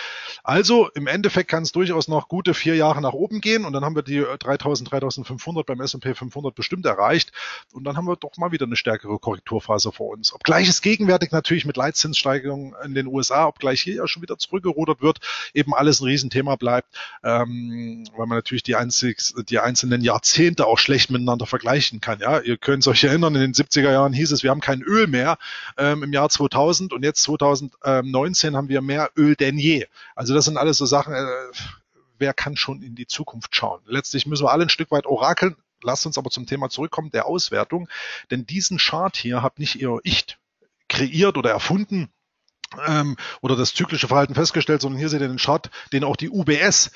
Also im Endeffekt kann es durchaus noch gute 4 Jahre nach oben gehen und dann haben wir die 3000, 3500 beim S&P 500 bestimmt erreicht und dann haben wir doch mal wieder eine stärkere Korrekturphase vor uns. Obgleich es gegenwärtig natürlich mit Leitzinssteigerungen in den USA, obgleich hier ja schon wieder zurückgerudert wird, eben alles ein Riesenthema bleibt, weil man natürlich die einzelnen Jahrzehnte auch schlecht miteinander vergleichen kann. Ja, ihr könnt euch erinnern, in den 70er Jahren hieß es, wir haben kein Öl mehr im Jahr 2000 und jetzt 2019 haben wir mehr Öl denn je. Also das sind alles so Sachen, wer kann schon in die Zukunft schauen? Letztlich müssen wir alle ein Stück weit orakeln. Lasst uns aber zum Thema zurückkommen, der Auswertung. Denn diesen Chart hier habe nicht eher ich kreiert oder erfunden oder das zyklische Verhalten festgestellt, sondern hier seht ihr den Chart, den auch die UBS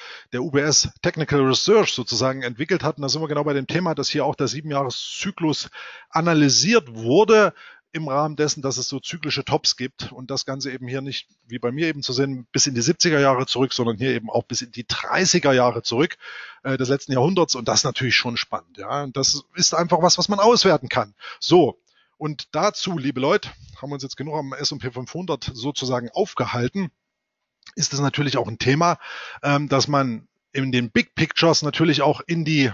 Technical Research sozusagen entwickelt hat. Und da sind wir genau bei dem Thema, dass hier auch der 7-Jahres-Zyklus analysiert wurde, im Rahmen dessen, dass es so zyklische Tops gibt und das Ganze eben hier nicht, wie bei mir eben zu sehen, bis in die 70er Jahre zurück, sondern hier eben auch bis in die 30er Jahre zurück des letzten Jahrhunderts und das natürlich schon spannend. Ja, und das ist einfach was man auswerten kann. So, und dazu, liebe Leute, haben wir uns jetzt genug am S&P 500 sozusagen aufgehalten, ist es natürlich auch ein Thema, dass man in den Big Pictures natürlich auch in die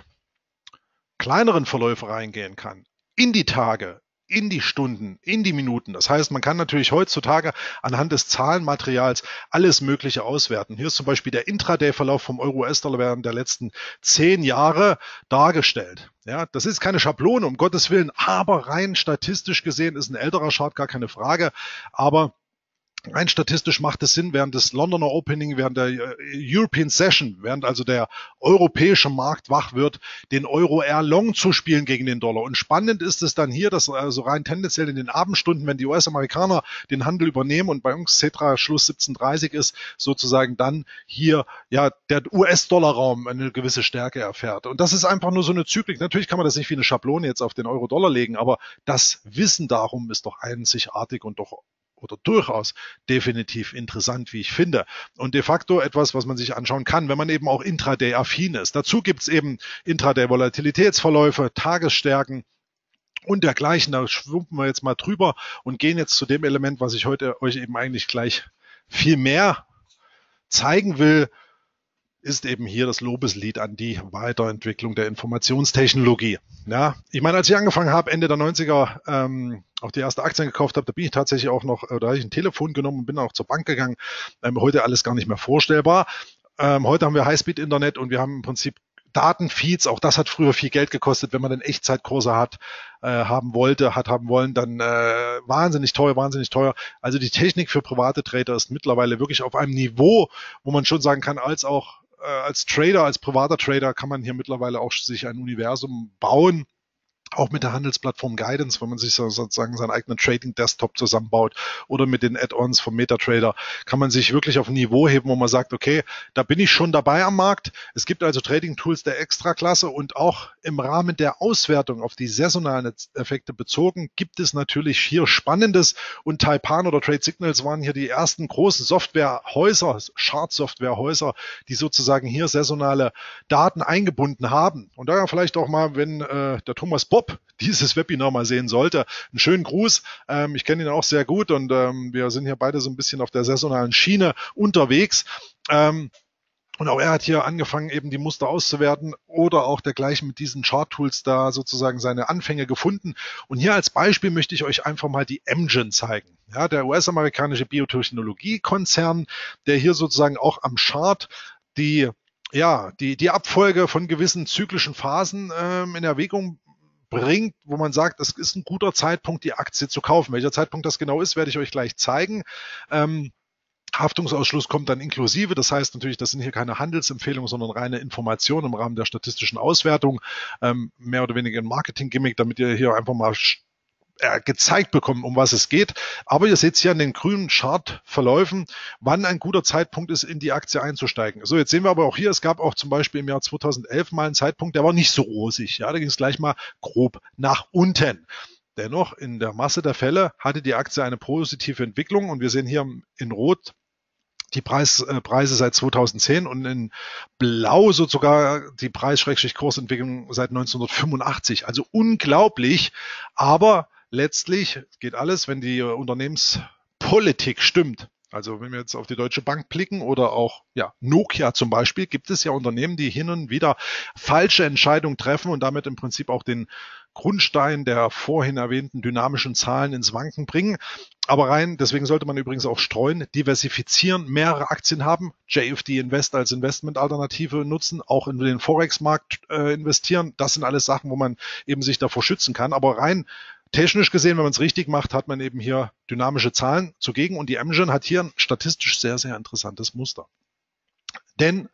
kleineren Verläufe reingehen kann, in die Tage, in die Stunden, in die Minuten. Das heißt, man kann natürlich heutzutage anhand des Zahlenmaterials alles Mögliche auswerten. Hier ist zum Beispiel der Intraday-Verlauf vom Euro-US-Dollar während der letzten 10 Jahre dargestellt. Ja, das ist keine Schablone, um Gottes Willen, aber rein statistisch gesehen ist ein älterer Chart, gar keine Frage, aber rein statistisch macht es Sinn, während des Londoner Opening, während der European Session, während also der europäische Markt wach wird, den Euro eher long zu spielen gegen den Dollar. Und spannend ist es dann hier, dass also rein tendenziell in den Abendstunden, wenn die US-Amerikaner den Handel übernehmen und bei uns Xetra Schluss 17:30 ist, sozusagen dann hier ja der US-Dollar-Raum eine gewisse Stärke erfährt. Und das ist einfach nur so eine Zyklik. Natürlich kann man das nicht wie eine Schablone jetzt auf den Euro-Dollar legen, aber das Wissen darum ist doch einzigartig und doch oder durchaus definitiv interessant, wie ich finde. Und de facto etwas, was man sich anschauen kann, wenn man eben auch Intraday-affin ist. Dazu gibt es eben Intraday-Volatilitätsverläufe, Tagesstärken und dergleichen. Da schwimmen wir jetzt mal drüber und gehen jetzt zu dem Element, was ich heute euch eben eigentlich gleich viel mehr zeigen will. ist eben hier das Lobeslied an die Weiterentwicklung der Informationstechnologie. Ja, ich meine, als ich angefangen habe, Ende der 90er, auch die erste Aktien gekauft habe, da bin ich tatsächlich auch noch, da habe ich ein Telefon genommen und bin auch zur Bank gegangen. Heute alles gar nicht mehr vorstellbar. Heute haben wir Highspeed-Internet und wir haben im Prinzip Datenfeeds, auch das hat früher viel Geld gekostet, wenn man dann Echtzeitkurse hat, haben wollen, dann wahnsinnig teuer. Also die Technik für private Trader ist mittlerweile wirklich auf einem Niveau, wo man schon sagen kann, als auch als Trader, als privater Trader kann man hier mittlerweile auch sich ein Universum bauen, auch mit der Handelsplattform Guidance, wenn man sich sozusagen seinen eigenen Trading-Desktop zusammenbaut oder mit den Add-ons vom MetaTrader, kann man sich wirklich auf ein Niveau heben, wo man sagt, okay, da bin ich schon dabei am Markt. Es gibt also Trading-Tools der Extraklasse und auch im Rahmen der Auswertung auf die saisonalen Effekte bezogen, gibt es natürlich hier Spannendes und Taipan oder Trade Signals waren hier die ersten großen Softwarehäuser, Chart-Softwarehäuser, die sozusagen hier saisonale Daten eingebunden haben. Und daher vielleicht auch mal, wenn der Thomas Bob dieses Webinar mal sehen sollte. Einen schönen Gruß. Ich kenne ihn auch sehr gut und wir sind hier beide so ein bisschen auf der saisonalen Schiene unterwegs. Und auch er hat hier angefangen, eben die Muster auszuwerten oder auch dergleichen mit diesen Chart-Tools da sozusagen seine Anfänge gefunden. Und hier als Beispiel möchte ich euch einfach mal die Amgen zeigen. Ja, der US-amerikanische Biotechnologiekonzern, der hier sozusagen auch am Chart die Abfolge von gewissen zyklischen Phasen in Erwägung bringt, wo man sagt, es ist ein guter Zeitpunkt, die Aktie zu kaufen. Welcher Zeitpunkt das genau ist, werde ich euch gleich zeigen. Haftungsausschluss kommt dann inklusive. Das heißt natürlich, das sind hier keine Handelsempfehlungen, sondern reine Informationen im Rahmen der statistischen Auswertung. Mehr oder weniger ein Marketing-Gimmick, damit ihr hier einfach mal gezeigt bekommen, um was es geht. Aber ihr seht hier an den grünen Chartverläufen, wann ein guter Zeitpunkt ist, in die Aktie einzusteigen. So, jetzt sehen wir aber auch hier, es gab auch zum Beispiel im Jahr 2011 mal einen Zeitpunkt, der war nicht so rosig. Ja, da ging es gleich mal grob nach unten. Dennoch, in der Masse der Fälle hatte die Aktie eine positive Entwicklung und wir sehen hier in Rot die Preise seit 2010 und in Blau sogar die Preis-Kursentwicklung seit 1985. Also unglaublich, aber letztlich geht alles, wenn die Unternehmenspolitik stimmt. Also wenn wir jetzt auf die Deutsche Bank blicken oder auch Nokia zum Beispiel, gibt es ja Unternehmen, die hin und wieder falsche Entscheidungen treffen und damit im Prinzip auch den Grundstein der vorhin erwähnten dynamischen Zahlen ins Wanken bringen. Aber deswegen sollte man übrigens auch streuen, diversifizieren, mehrere Aktien haben, JFD Invest als Investmentalternative nutzen, auch in den Forex-Markt investieren. Das sind alles Sachen, wo man eben sich davor schützen kann. Aber rein technisch gesehen, wenn man es richtig macht, hat man eben hier dynamische Zahlen zugegen und die Amgen hat hier ein statistisch sehr, sehr interessantes Muster. Denn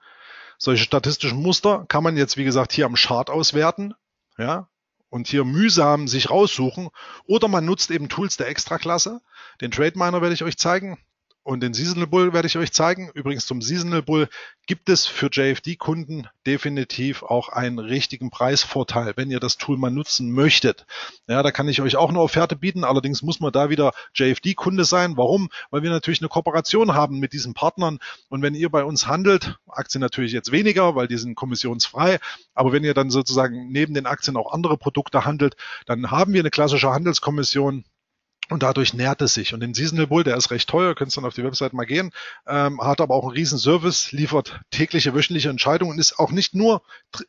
solche statistischen Muster kann man jetzt, wie gesagt, hier am Chart auswerten, ja, und hier mühsam sich raussuchen oder man nutzt eben Tools der Extraklasse. Den Trade Miner werde ich euch zeigen und den Seasonal Bull werde ich euch zeigen. Übrigens zum Seasonal Bull gibt es für JFD-Kunden definitiv auch einen richtigen Preisvorteil, wenn ihr das Tool mal nutzen möchtet. Ja, da kann ich euch auch eine Offerte bieten, allerdings muss man da wieder JFD-Kunde sein. Warum? Weil wir natürlich eine Kooperation haben mit diesen Partnern und wenn ihr bei uns handelt, Aktien natürlich jetzt weniger, weil die sind kommissionsfrei, aber wenn ihr dann sozusagen neben den Aktien auch andere Produkte handelt, dann haben wir eine klassische Handelskommission. Und dadurch nährt es sich. Und den Seasonal Bull, der ist recht teuer, könnt ihr dann auf die Website mal gehen, hat aber auch einen riesen Service, liefert tägliche, wöchentliche Entscheidungen und ist auch nicht nur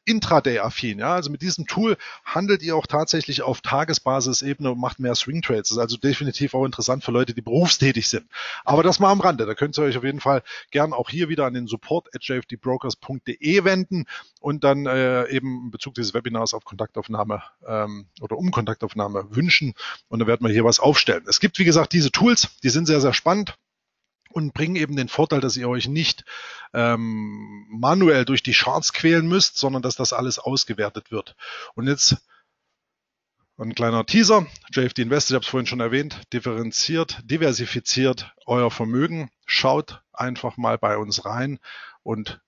Intraday-affin. Ja? Also mit diesem Tool handelt ihr auch tatsächlich auf Tagesbasis-Ebene und macht mehr Swing-Trades. Das ist also definitiv auch interessant für Leute, die berufstätig sind. Aber das mal am Rande. Da könnt ihr euch auf jeden Fall gern auch hier wieder an den support@jfdbrokers.de wenden und dann eben in Bezug dieses Webinars auf Kontaktaufnahme oder um Kontaktaufnahme wünschen. Und dann werden wir hier was aufstellen. Es gibt, wie gesagt, diese Tools, die sind sehr, sehr spannend und bringen eben den Vorteil, dass ihr euch nicht manuell durch die Charts quälen müsst, sondern dass das alles ausgewertet wird. Und jetzt ein kleiner Teaser. JFD Invest, ich habe es vorhin schon erwähnt, diversifiziert euer Vermögen. Schaut einfach mal bei uns rein und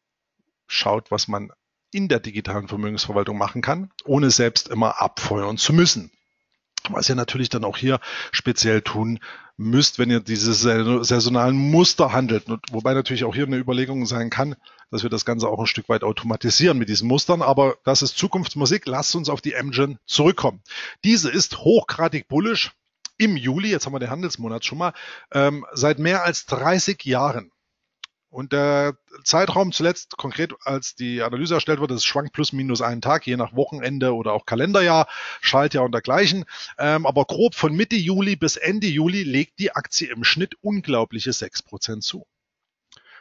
schaut, was man in der digitalen Vermögensverwaltung machen kann, ohne selbst immer abfeuern zu müssen. Was ihr natürlich dann auch hier speziell tun müsst, wenn ihr diese saisonalen Muster handelt. Wobei natürlich auch hier eine Überlegung sein kann, dass wir das Ganze auch ein Stück weit automatisieren mit diesen Mustern. Aber das ist Zukunftsmusik. Lasst uns auf die Amgen zurückkommen. Diese ist hochgradig bullisch im Juli, jetzt haben wir den Handelsmonat schon mal, seit mehr als 30 Jahren. Und der Zeitraum zuletzt konkret, als die Analyse erstellt wurde, das schwankt plus minus einen Tag, je nach Wochenende oder auch Kalenderjahr, Schaltjahr und dergleichen. Aber grob von Mitte Juli bis Ende Juli legt die Aktie im Schnitt unglaubliche 6% zu.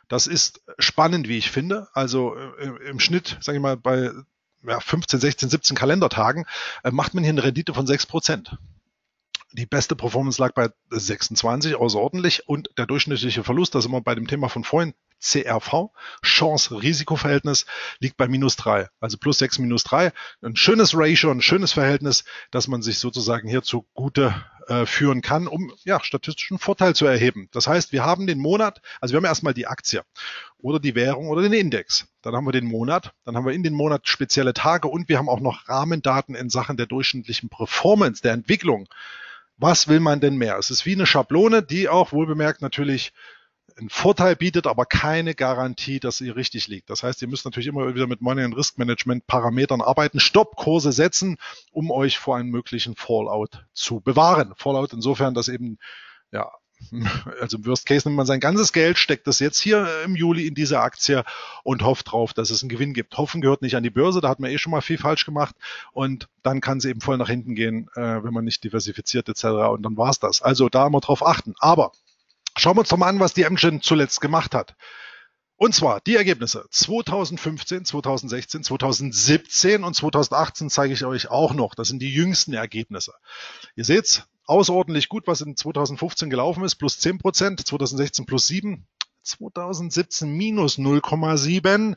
Das ist spannend, wie ich finde. Also im Schnitt, sage ich mal, bei 15, 16, 17 Kalendertagen macht man hier eine Rendite von 6%. Die beste Performance lag bei 26, außerordentlich, und der durchschnittliche Verlust, da sind wir bei dem Thema von vorhin, CRV, Chance-Risiko-Verhältnis, liegt bei -3, also +6, -3. Ein schönes Ratio, ein schönes Verhältnis, das man sich sozusagen hier zugute führen kann, um ja statistischen Vorteil zu erheben. Das heißt, wir haben den Monat, also wir haben erstmal die Aktie oder die Währung oder den Index. Dann haben wir den Monat, dann haben wir in den Monat spezielle Tage und wir haben auch noch Rahmendaten in Sachen der durchschnittlichen Performance, der Entwicklung. Was will man denn mehr? Es ist wie eine Schablone, die auch wohlbemerkt natürlich einen Vorteil bietet, aber keine Garantie, dass sie richtig liegt. Das heißt, ihr müsst natürlich immer wieder mit Money- und Risk-Management-Parametern arbeiten, Stoppkurse setzen, um euch vor einem möglichen Fallout zu bewahren. Fallout insofern, dass eben, ja, also im Worst Case nimmt man sein ganzes Geld, steckt das jetzt hier im Juli in diese Aktie und hofft drauf, dass es einen Gewinn gibt. Hoffen gehört nicht an die Börse, da hat man eh schon mal viel falsch gemacht und dann kann es eben voll nach hinten gehen, wenn man nicht diversifiziert etc. und dann war es das. Also da immer drauf achten. Aber schauen wir uns doch mal an, was die Amgen zuletzt gemacht hat. Und zwar die Ergebnisse 2015, 2016, 2017 und 2018 zeige ich euch auch noch. Das sind die jüngsten Ergebnisse. Ihr seht's, außerordentlich gut, was in 2015 gelaufen ist, plus 10%, 2016 plus 7, 2017 minus 0,7.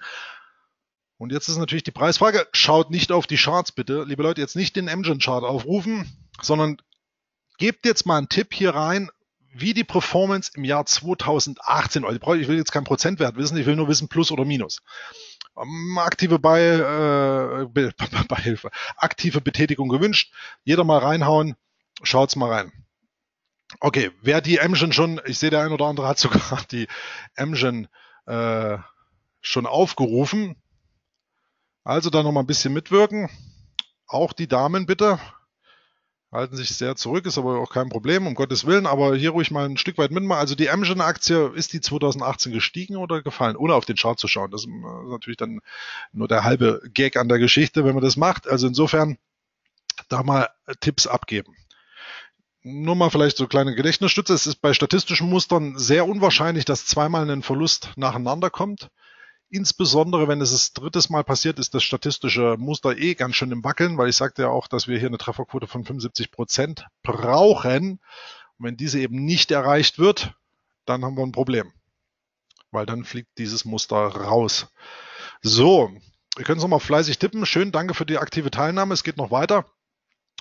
Und jetzt ist natürlich die Preisfrage, schaut nicht auf die Charts bitte. Liebe Leute, jetzt nicht den Amgen-Chart aufrufen, sondern gebt jetzt mal einen Tipp hier rein, wie die Performance im Jahr 2018, ich will jetzt keinen Prozentwert wissen, ich will nur wissen, plus oder minus. Aktive Betätigung gewünscht, jeder mal reinhauen, schaut's mal rein. Okay, wer die Amgen schon, ich sehe, der ein oder andere hat sogar die Amgen schon aufgerufen. Also da nochmal ein bisschen mitwirken. Auch die Damen bitte. Halten sich sehr zurück, ist aber auch kein Problem, um Gottes Willen, aber hier ruhig mal ein Stück weit mitmachen. Also die Amgen-Aktie, ist die 2018 gestiegen oder gefallen? Ohne auf den Chart zu schauen. Das ist natürlich dann nur der halbe Gag an der Geschichte, wenn man das macht. Also insofern da mal Tipps abgeben. Nur mal vielleicht so kleine Gedächtnisstütze. Es ist bei statistischen Mustern sehr unwahrscheinlich, dass zweimal ein Verlust nacheinander kommt. Insbesondere, wenn es das drittes Mal passiert, ist das statistische Muster eh ganz schön im Wackeln, weil ich sagte ja auch, dass wir hier eine Trefferquote von 75% brauchen. Und wenn diese eben nicht erreicht wird, dann haben wir ein Problem, weil dann fliegt dieses Muster raus. So, ihr könnt es nochmal fleißig tippen. Schön, danke für die aktive Teilnahme. Es geht noch weiter.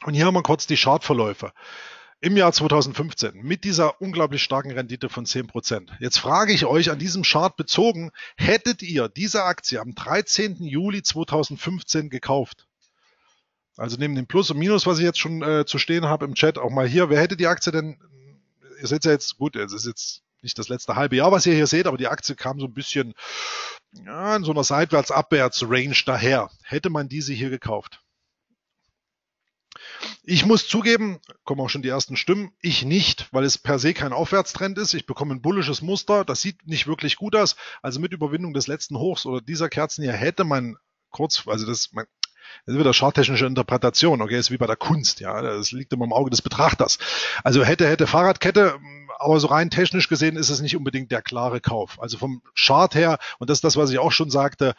Und hier haben wir kurz die Chartverläufe. Im Jahr 2015 mit dieser unglaublich starken Rendite von 10%. Jetzt frage ich euch an diesem Chart bezogen, hättet ihr diese Aktie am 13. Juli 2015 gekauft? Also neben dem Plus und Minus, was ich jetzt schon zu stehen habe im Chat, auch mal hier, wer hätte die Aktie denn, ihr seht ja jetzt, gut, es ist jetzt nicht das letzte halbe Jahr, was ihr hier seht, aber die Aktie kam so ein bisschen ja, in so einer Seitwärts-Abwärts-Range daher. Hätte man diese hier gekauft? Ich muss zugeben, kommen auch schon die ersten Stimmen, ich nicht, weil es per se kein Aufwärtstrend ist. Ich bekomme ein bullisches Muster, das sieht nicht wirklich gut aus. Also mit Überwindung des letzten Hochs oder dieser Kerzen hier hätte man kurz, also das ist wieder charttechnische Interpretation, okay, das ist wie bei der Kunst, ja, das liegt immer im Auge des Betrachters. Also hätte Fahrradkette, aber so rein technisch gesehen ist es nicht unbedingt der klare Kauf. Also vom Chart her, und das ist das, was ich auch schon sagte,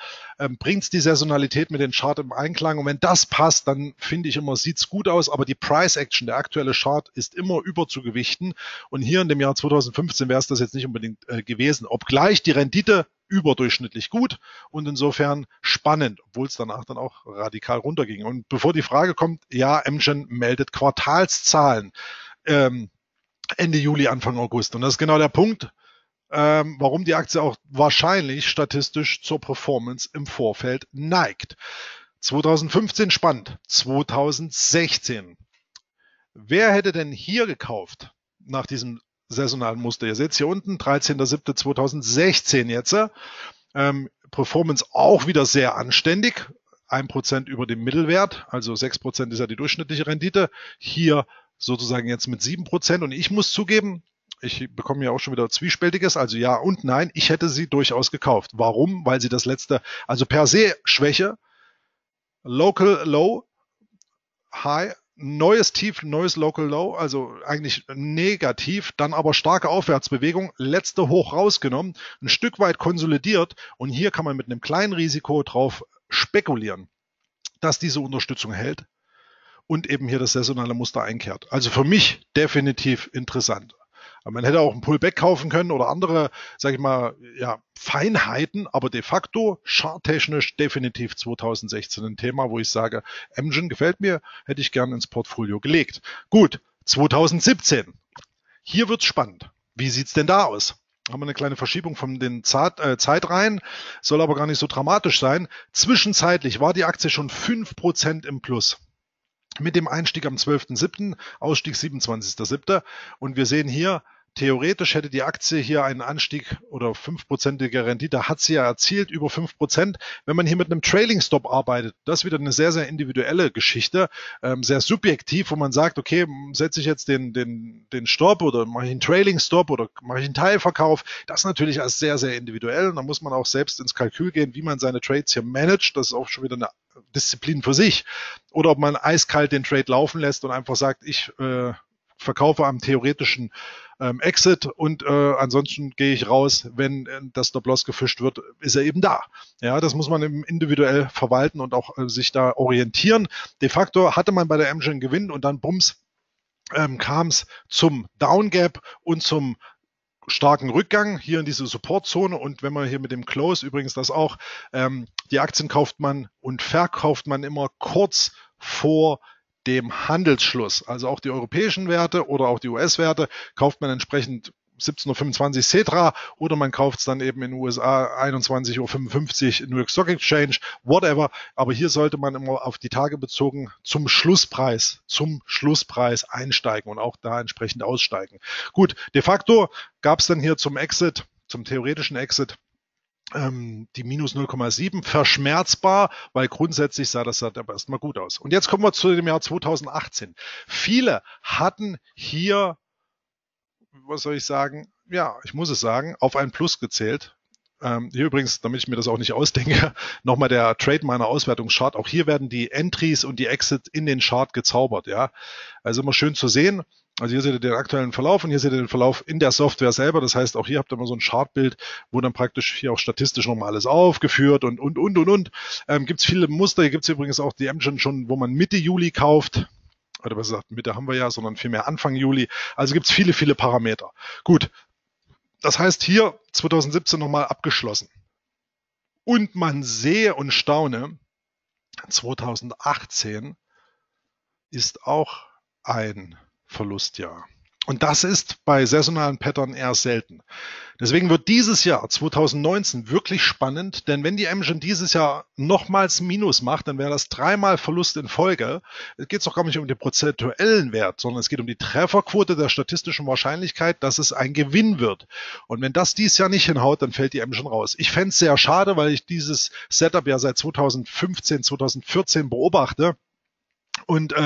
bringt die Saisonalität mit dem Chart im Einklang. Und wenn das passt, dann finde ich immer, sieht's gut aus, aber die Price Action, der aktuelle Chart, ist immer überzugewichten. Und hier in dem Jahr 2015 wäre es das jetzt nicht unbedingt gewesen, obgleich die Rendite überdurchschnittlich gut und insofern spannend, obwohl es danach dann auch radikal runterging. Und bevor die Frage kommt, ja, Amgen meldet Quartalszahlen Ende Juli, Anfang August. Und das ist genau der Punkt, warum die Aktie auch wahrscheinlich statistisch zur Performance im Vorfeld neigt. 2015 spannend, 2016. Wer hätte denn hier gekauft nach diesem saisonalen Muster? Ihr seht es hier unten, 13.07.2016 jetzt. Performance auch wieder sehr anständig, 1% über dem Mittelwert, also 6% ist ja die durchschnittliche Rendite, hier sozusagen jetzt mit 7%. Und ich muss zugeben, ich bekomme ja auch schon wieder Zwiespältiges, also ja und nein, ich hätte sie durchaus gekauft. Warum? Weil sie das letzte, also per se Schwäche, Local Low, High, neues Tief, neues Local Low, also eigentlich negativ, dann aber starke Aufwärtsbewegung, letzte Hoch rausgenommen, ein Stück weit konsolidiert und hier kann man mit einem kleinen Risiko drauf spekulieren, dass diese Unterstützung hält und eben hier das saisonale Muster einkehrt. Also für mich definitiv interessant. Aber man hätte auch einen Pullback kaufen können oder andere, sage ich mal, ja, Feinheiten, aber de facto charttechnisch definitiv 2016 ein Thema, wo ich sage, Amgen gefällt mir, hätte ich gern ins Portfolio gelegt. Gut, 2017. Hier wird's spannend. Wie sieht's denn da aus? Haben wir eine kleine Verschiebung von den Zeitreihen, soll aber gar nicht so dramatisch sein. Zwischenzeitlich war die Aktie schon 5% im Plus. Mit dem Einstieg am 12.07., Ausstieg 27.07. Und wir sehen hier, theoretisch hätte die Aktie hier einen Anstieg oder 5%ige Rendite, hat sie ja erzielt, über 5%. Wenn man hier mit einem Trailing Stop arbeitet, das ist wieder eine sehr, sehr individuelle Geschichte, sehr subjektiv, wo man sagt, okay, setze ich jetzt den Stop oder mache ich einen Trailing Stop oder mache ich einen Teilverkauf. Das ist natürlich als sehr, sehr individuell und da muss man auch selbst ins Kalkül gehen, wie man seine Trades hier managt. Das ist auch schon wieder eine Disziplin für sich. Oder ob man eiskalt den Trade laufen lässt und einfach sagt, ich verkaufe am theoretischen Exit und ansonsten gehe ich raus, wenn das Stop-Loss gefischt wird, ist er eben da. Ja, das muss man eben individuell verwalten und auch sich da orientieren. De facto hatte man bei der Amgen einen Gewinn und dann bums kam es zum Down-Gap und zum starken Rückgang hier in diese Supportzone und wenn man hier mit dem Close, übrigens das auch, die Aktien kauft man und verkauft man immer kurz vor dem Handelsschluss. Also auch die europäischen Werte oder auch die US-Werte kauft man entsprechend 17.25 Uhr Xetra oder man kauft es dann eben in den USA 21.55 Uhr in New York Stock Exchange, whatever. Aber hier sollte man immer auf die Tage bezogen zum Schlusspreis einsteigen und auch da entsprechend aussteigen. Gut, de facto gab es dann hier zum Exit, zum theoretischen Exit, die minus 0,7, verschmerzbar, weil grundsätzlich sah das halt aber erstmal gut aus. Und jetzt kommen wir zu dem Jahr 2018. Viele hatten hier, was soll ich sagen, ja, ich muss es sagen, auf ein Plus gezählt. Hier übrigens, damit ich mir das auch nicht ausdenke, nochmal der Trade Miner Auswertungschart. Auch hier werden die Entries und die Exits in den Chart gezaubert. Ja, also immer schön zu sehen. Also hier seht ihr den aktuellen Verlauf und hier seht ihr den Verlauf in der Software selber. Das heißt, auch hier habt ihr immer so ein Chartbild, wo dann praktisch hier auch statistisch nochmal alles aufgeführt und. Gibt es viele Muster. Hier gibt es übrigens auch die Amgen schon, wo man Mitte Juli kauft. Oder was gesagt, Mitte haben wir ja, sondern vielmehr Anfang Juli. Also gibt es viele, viele Parameter. Gut, das heißt hier 2017 nochmal abgeschlossen. Und man sehe und staune, 2018 ist auch ein Verlustjahr. Und das ist bei saisonalen Pattern eher selten. Deswegen wird dieses Jahr 2019 wirklich spannend, denn wenn die Amgen dieses Jahr nochmals Minus macht, dann wäre das dreimal Verlust in Folge. Es geht doch gar nicht um den prozentuellen Wert, sondern es geht um die Trefferquote der statistischen Wahrscheinlichkeit, dass es ein Gewinn wird. Und wenn das dieses Jahr nicht hinhaut, dann fällt die Amgen raus. Ich fände es sehr schade, weil ich dieses Setup ja seit 2015, 2014 beobachte und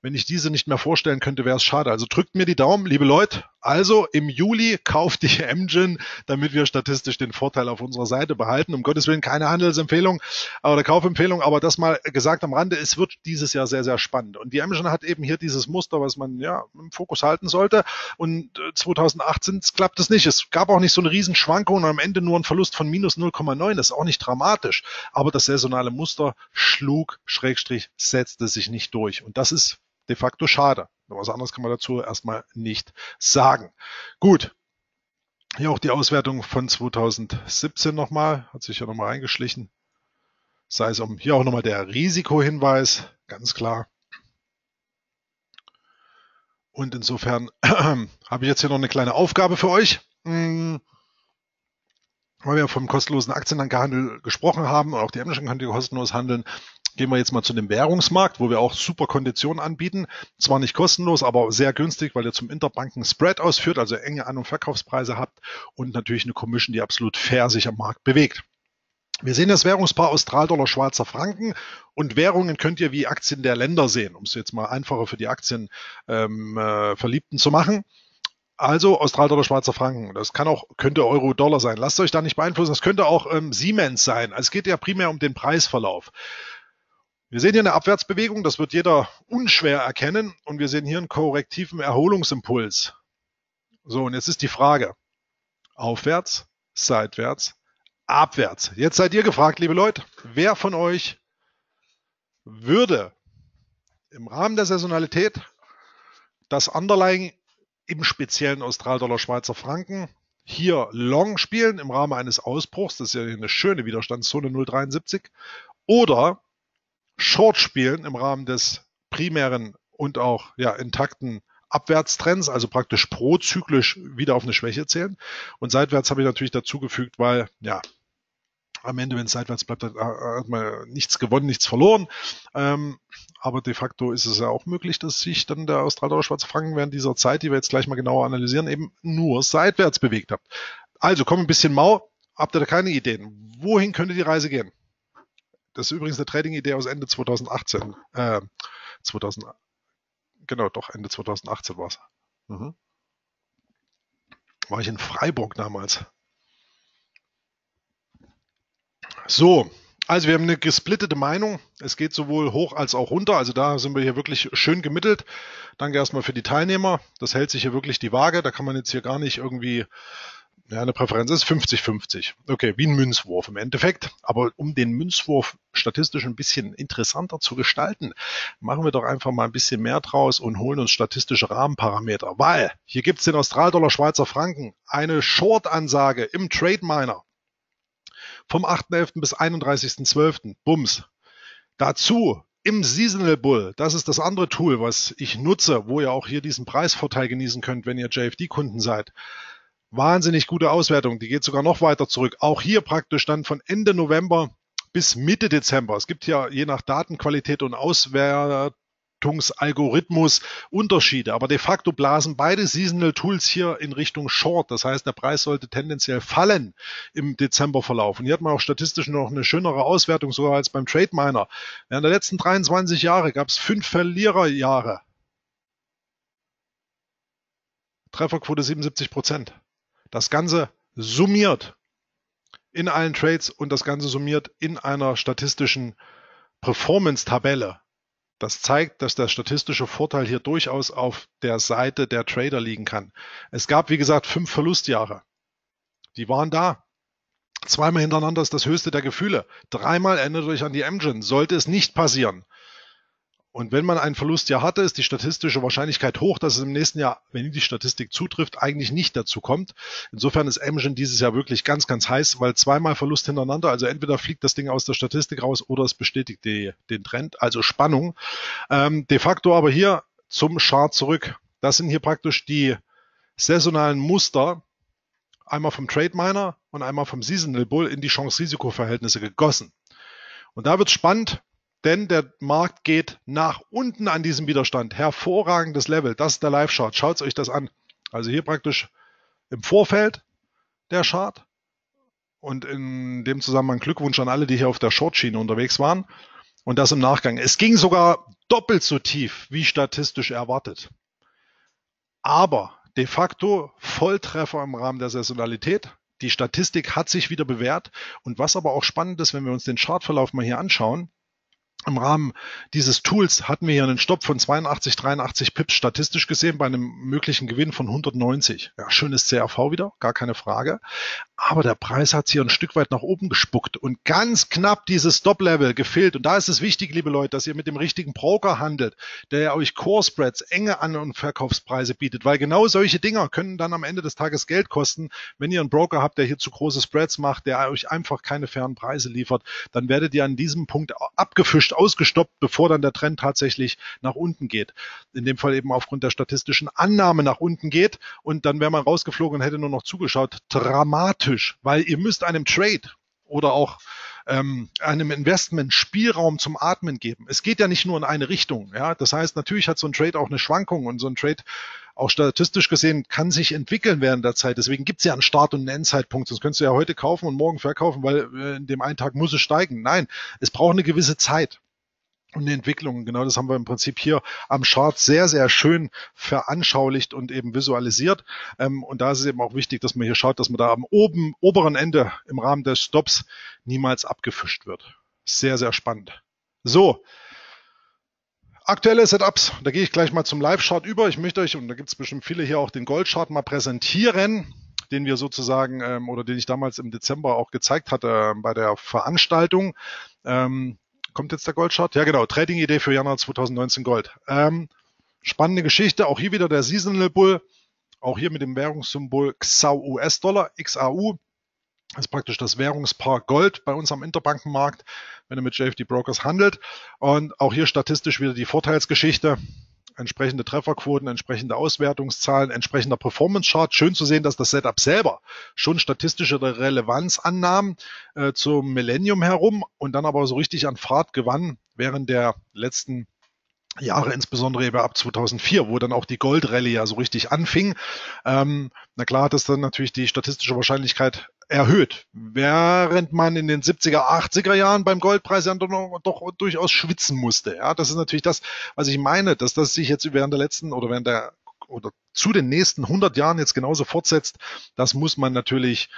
wenn ich diese nicht mehr vorstellen könnte, wäre es schade. Also drückt mir die Daumen, liebe Leute. Also im Juli kauft die Amgen, damit wir statistisch den Vorteil auf unserer Seite behalten. Um Gottes Willen keine Handelsempfehlung oder Kaufempfehlung, aber das mal gesagt am Rande, es wird dieses Jahr sehr, sehr spannend. Und die Amgen hat eben hier dieses Muster, was man ja im Fokus halten sollte. Und 2018 klappt es nicht. Es gab auch nicht so eine Riesenschwankung und am Ende nur ein Verlust von minus 0,9. Das ist auch nicht dramatisch. Aber das saisonale Muster schlug, Schrägstrich, setzte sich nicht durch. Und das ist de facto schade. Was anderes kann man dazu erstmal nicht sagen. Gut, hier auch die Auswertung von 2017 nochmal. Hat sich ja nochmal eingeschlichen. Sei es um hier auch nochmal der Risikohinweis, ganz klar. Und insofern habe ich jetzt hier noch eine kleine Aufgabe für euch. Weil wir vom kostenlosen Aktienhandel gesprochen haben und auch die Amgen könnt ihr kostenlos handeln. Gehen wir jetzt mal zu dem Währungsmarkt, wo wir auch super Konditionen anbieten. Zwar nicht kostenlos, aber sehr günstig, weil ihr zum Interbanken-Spread ausführt, also enge An- und Verkaufspreise habt und natürlich eine Commission, die absolut fair sich am Markt bewegt. Wir sehen das Währungspaar Australdollar, Schwarzer Franken und Währungen könnt ihr wie Aktien der Länder sehen, um es jetzt mal einfacher für die Aktienverliebten zu machen. Also Australdollar, Schweizer Franken, das kann auch, könnte Euro-Dollar sein. Lasst euch da nicht beeinflussen, das könnte auch Siemens sein. Also es geht ja primär um den Preisverlauf. Wir sehen hier eine Abwärtsbewegung, das wird jeder unschwer erkennen. Und wir sehen hier einen korrektiven Erholungsimpuls. So, und jetzt ist die Frage, aufwärts, seitwärts, abwärts. Jetzt seid ihr gefragt, liebe Leute, wer von euch würde im Rahmen der Saisonalität das Underlying im speziellen Australdollar, Schweizer Franken hier long spielen im Rahmen eines Ausbruchs, das ist ja eine schöne Widerstandszone 0,73, oder Short spielen im Rahmen des primären und auch ja, intakten Abwärtstrends, also praktisch prozyklisch wieder auf eine Schwäche zählen. Und seitwärts habe ich natürlich dazugefügt, weil ja am Ende, wenn es seitwärts bleibt, hat man nichts gewonnen, nichts verloren. Aber de facto ist es ja auch möglich, dass sich dann der Australdollar, Schwarze Franken während dieser Zeit, die wir jetzt gleich mal genauer analysieren, eben nur seitwärts bewegt habt. Also komm ein bisschen mau, habt ihr da keine Ideen? Wohin könnte die Reise gehen? Das ist übrigens eine Trading-Idee aus Ende 2018. Ende 2018 war es. Mhm. War ich in Freiburg damals. So, also wir haben eine gesplittete Meinung. Es geht sowohl hoch als auch runter. Also da sind wir hier wirklich schön gemittelt. Danke erstmal für die Teilnehmer. Das hält sich hier wirklich die Waage. Da kann man jetzt hier gar nicht irgendwie... Ja, eine Präferenz ist 50-50. Okay, wie ein Münzwurf im Endeffekt. Aber um den Münzwurf statistisch ein bisschen interessanter zu gestalten, machen wir doch einfach mal ein bisschen mehr draus und holen uns statistische Rahmenparameter. Weil hier gibt es den Australdollar, Schweizer Franken. Eine Short-Ansage im Trade Miner vom 8.11. bis 31.12. Bums. Dazu im Seasonal Bull, das ist das andere Tool, was ich nutze, wo ihr auch hier diesen Preisvorteil genießen könnt, wenn ihr JFD-Kunden seid. Wahnsinnig gute Auswertung, die geht sogar noch weiter zurück. Auch hier praktisch dann von Ende November bis Mitte Dezember. Es gibt ja je nach Datenqualität und Auswertungsalgorithmus Unterschiede, aber de facto blasen beide Seasonal Tools hier in Richtung Short. Das heißt, der Preis sollte tendenziell fallen im Dezemberverlauf. Und hier hat man auch statistisch noch eine schönere Auswertung, sogar als beim Trade Miner. Während der letzten 23 Jahre gab es 5 Verliererjahre. Trefferquote 77%. Das Ganze summiert in allen Trades und das Ganze summiert in einer statistischen Performance-Tabelle. Das zeigt, dass der statistische Vorteil hier durchaus auf der Seite der Trader liegen kann. Es gab, wie gesagt, 5 Verlustjahre. Die waren da. 2-mal hintereinander ist das höchste der Gefühle. 3-mal erinnert euch an die Amgen. Sollte es nicht passieren. Und wenn man einen Verlustjahr hatte, ist die statistische Wahrscheinlichkeit hoch, dass es im nächsten Jahr, wenn die Statistik zutrifft, eigentlich nicht dazu kommt. Insofern ist Amgen dieses Jahr wirklich ganz, ganz heiß, weil 2-mal Verlust hintereinander, also entweder fliegt das Ding aus der Statistik raus oder es bestätigt den Trend, also Spannung. De facto aber hier zum Chart zurück. Das sind hier praktisch die saisonalen Muster, einmal vom Trade Miner und einmal vom Seasonal Bull in die Chance-Risiko-Verhältnisse gegossen. Und da wird es spannend. Denn der Markt geht nach unten an diesem Widerstand. Hervorragendes Level. Das ist der Live-Chart. Schaut euch das an. Also hier praktisch im Vorfeld der Chart. Und in dem Zusammenhang Glückwunsch an alle, die hier auf der Short-Schiene unterwegs waren. Und das im Nachgang. Es ging sogar doppelt so tief, wie statistisch erwartet. Aber de facto Volltreffer im Rahmen der Saisonalität. Die Statistik hat sich wieder bewährt. Und was aber auch spannend ist, wenn wir uns den Chartverlauf mal hier anschauen, im Rahmen dieses Tools hatten wir hier einen Stopp von 82, 83 Pips statistisch gesehen bei einem möglichen Gewinn von 190. Ja, schönes CRV wieder, gar keine Frage. Aber der Preis hat es hier ein Stück weit nach oben gespuckt und ganz knapp dieses Stop-Level gefehlt. Und da ist es wichtig, liebe Leute, dass ihr mit dem richtigen Broker handelt, der euch Core-Spreads, enge An- und Verkaufspreise bietet. Weil genau solche Dinger können dann am Ende des Tages Geld kosten. Wenn ihr einen Broker habt, der hier zu große Spreads macht, der euch einfach keine fairen Preise liefert, dann werdet ihr an diesem Punkt abgefischt, ausgestoppt, bevor dann der Trend tatsächlich nach unten geht. In dem Fall eben aufgrund der statistischen Annahme nach unten geht und dann wäre man rausgeflogen und hätte nur noch zugeschaut. Dramatisch, weil ihr müsst einem Trade oder auch einem Investment Spielraum zum Atmen geben. Es geht ja nicht nur in eine Richtung. Ja? Das heißt, natürlich hat so ein Trade auch eine Schwankung und so ein Trade auch statistisch gesehen kann sich entwickeln während der Zeit. Deswegen gibt es ja einen Start- und einen Endzeitpunkt. Sonst könntest du ja heute kaufen und morgen verkaufen, weil in dem einen Tag muss es steigen. Nein, es braucht eine gewisse Zeit. und Entwicklungen. Genau das haben wir im Prinzip hier am Chart sehr, sehr schön veranschaulicht und eben visualisiert. Und da ist es eben auch wichtig, dass man hier schaut, dass man da am oberen Ende im Rahmen des Stops niemals abgefischt wird. Sehr, sehr spannend. So, aktuelle Setups. Da gehe ich gleich mal zum Live-Chart über. Ich möchte euch, und da gibt es bestimmt viele hier, auch den Gold-Chart mal präsentieren, den wir sozusagen, oder den ich damals im Dezember auch gezeigt hatte bei der Veranstaltung. Kommt jetzt der Goldchart? Ja, genau. Trading-Idee für Januar 2019 Gold. Spannende Geschichte. Auch hier wieder der Seasonal Bull. Auch hier mit dem Währungssymbol XAU US-Dollar, XAU. Das ist praktisch das Währungspaar Gold bei uns am Interbankenmarkt, wenn ihr mit JFD Brokers handelt. Und auch hier statistisch wieder die Vorteilsgeschichte. Entsprechende Trefferquoten, entsprechende Auswertungszahlen, entsprechender Performance-Chart. Schön zu sehen, dass das Setup selber schon statistische Relevanz annahm zum Millennium herum und dann aber so richtig an Fahrt gewann während der letzten Jahre, insbesondere eben ab 2004, wo dann auch die Gold-Rallye ja so richtig anfing. Na klar hat das dann natürlich die statistische Wahrscheinlichkeit erhöht. Während man in den 70er, 80er Jahren beim Goldpreis ja doch durchaus schwitzen musste. Ja, das ist natürlich das, was ich meine, dass das sich jetzt während der letzten oder zu den nächsten 100 Jahren jetzt genauso fortsetzt. Das muss man natürlich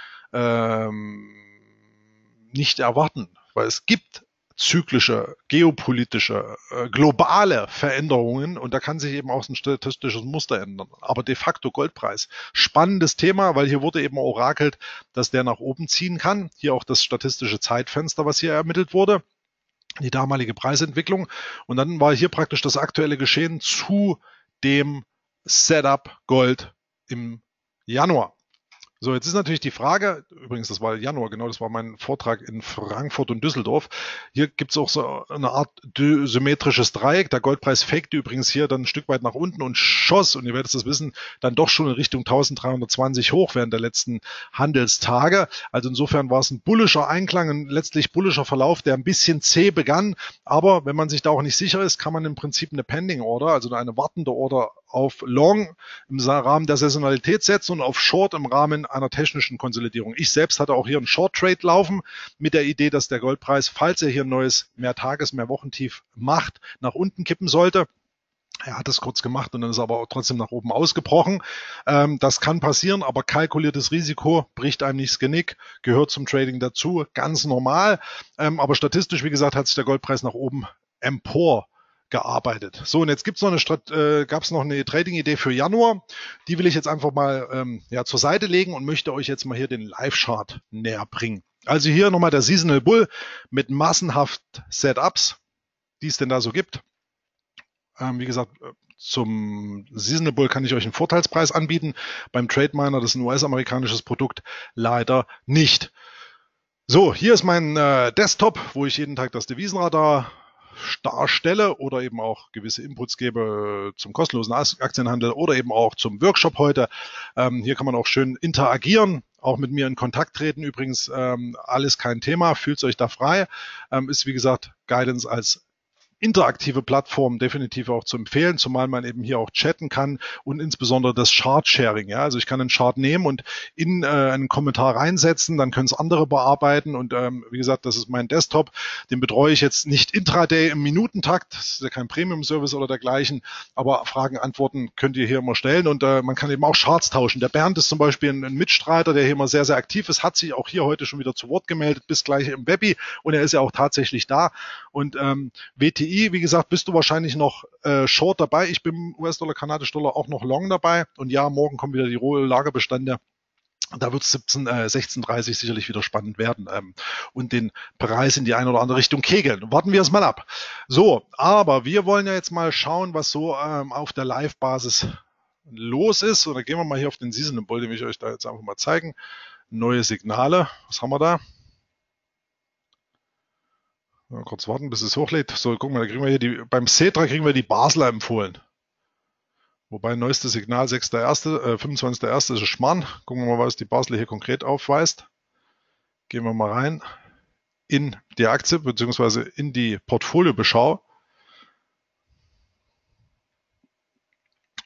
nicht erwarten, weil es gibt zyklische, geopolitische, globale Veränderungen und da kann sich eben auch ein statistisches Muster ändern. Aber de facto Goldpreis. Spannendes Thema, weil hier wurde eben orakelt, dass der nach oben ziehen kann. Hier auch das statistische Zeitfenster, was hier ermittelt wurde. Die damalige Preisentwicklung. Und dann war hier praktisch das aktuelle Geschehen zu dem Setup Gold im Januar. So, jetzt ist natürlich die Frage, übrigens, das war Januar, genau, das war mein Vortrag in Frankfurt und Düsseldorf. Hier gibt es auch so eine Art symmetrisches Dreieck. Der Goldpreis fakte übrigens hier dann ein Stück weit nach unten und schoss, und ihr werdet es wissen, dann doch schon in Richtung 1320 hoch während der letzten Handelstage. Also insofern war es ein bullischer Einklang, ein letztlich bullischer Verlauf, der ein bisschen zäh begann. Aber wenn man sich da auch nicht sicher ist, kann man im Prinzip eine Pending Order, also eine wartende Order auf Long im Rahmen der Saisonalität setzen und auf Short im Rahmen einer technischen Konsolidierung. Ich selbst hatte auch hier einen Short Trade laufen mit der Idee, dass der Goldpreis, falls er hier ein neues Mehrtages-, Mehrwochentief macht, nach unten kippen sollte. Er hat es kurz gemacht und dann ist er aber trotzdem nach oben ausgebrochen. Das kann passieren, aber kalkuliertes Risiko bricht einem nichts Genick, gehört zum Trading dazu, ganz normal. Aber statistisch, wie gesagt, hat sich der Goldpreis nach oben empor gearbeitet. So, und jetzt gibt's noch eine, gab's noch eine Trading-Idee für Januar. Die will ich jetzt einfach mal ja, zur Seite legen und möchte euch jetzt mal hier den Live-Chart näher bringen. Also hier nochmal der Seasonal Bull mit massenhaft Setups, die es denn da so gibt. Wie gesagt, zum Seasonal Bull kann ich euch einen Vorteilspreis anbieten. Beim Trade Miner, das ist ein US-amerikanisches Produkt, leider nicht. So, hier ist mein Desktop, wo ich jeden Tag das Devisenradar darstelle oder eben auch gewisse Inputs gebe zum kostenlosen Aktienhandel oder eben auch zum Workshop heute. Hier kann man auch schön interagieren, auch mit mir in Kontakt treten. Übrigens alles kein Thema, fühlt euch da frei. Ist wie gesagt Guidance als interaktive Plattform definitiv auch zu empfehlen, zumal man eben hier auch chatten kann und insbesondere das Chart-Sharing. Ja? Also ich kann einen Chart nehmen und in einen Kommentar reinsetzen, dann können es andere bearbeiten und wie gesagt, das ist mein Desktop, den betreue ich jetzt nicht intraday im Minutentakt, das ist ja kein Premium-Service oder dergleichen, aber Fragen, Antworten könnt ihr hier immer stellen und man kann eben auch Charts tauschen. Der Bernd ist zum Beispiel ein Mitstreiter, der hier immer sehr, sehr aktiv ist, hat sich auch hier heute schon wieder zu Wort gemeldet, bis gleich im Webby und er ist ja auch tatsächlich da und WTI, wie gesagt, bist du wahrscheinlich noch short dabei. Ich bin US-Dollar, Kanadisch-Dollar auch noch long dabei. Und ja, morgen kommen wieder die rohen Lagerbestände. Da wird es 16.30 sicherlich wieder spannend werden und den Preis in die eine oder andere Richtung kegeln. Warten wir es mal ab. So, aber wir wollen ja jetzt mal schauen, was so auf der Live-Basis los ist. Und da gehen wir mal hier auf den Seasonal Bull, den will ich euch da jetzt einfach mal zeigen. Neue Signale. Was haben wir da? Mal kurz warten, bis es hochlädt. So, guck mal, da kriegen wir hier beim Xetra kriegen wir die Basler empfohlen. Wobei neuestes Signal 25.1. ist Schmarrn. Gucken wir mal, was die Basler hier konkret aufweist. Gehen wir mal rein in die Aktie bzw. in die Portfoliobeschau.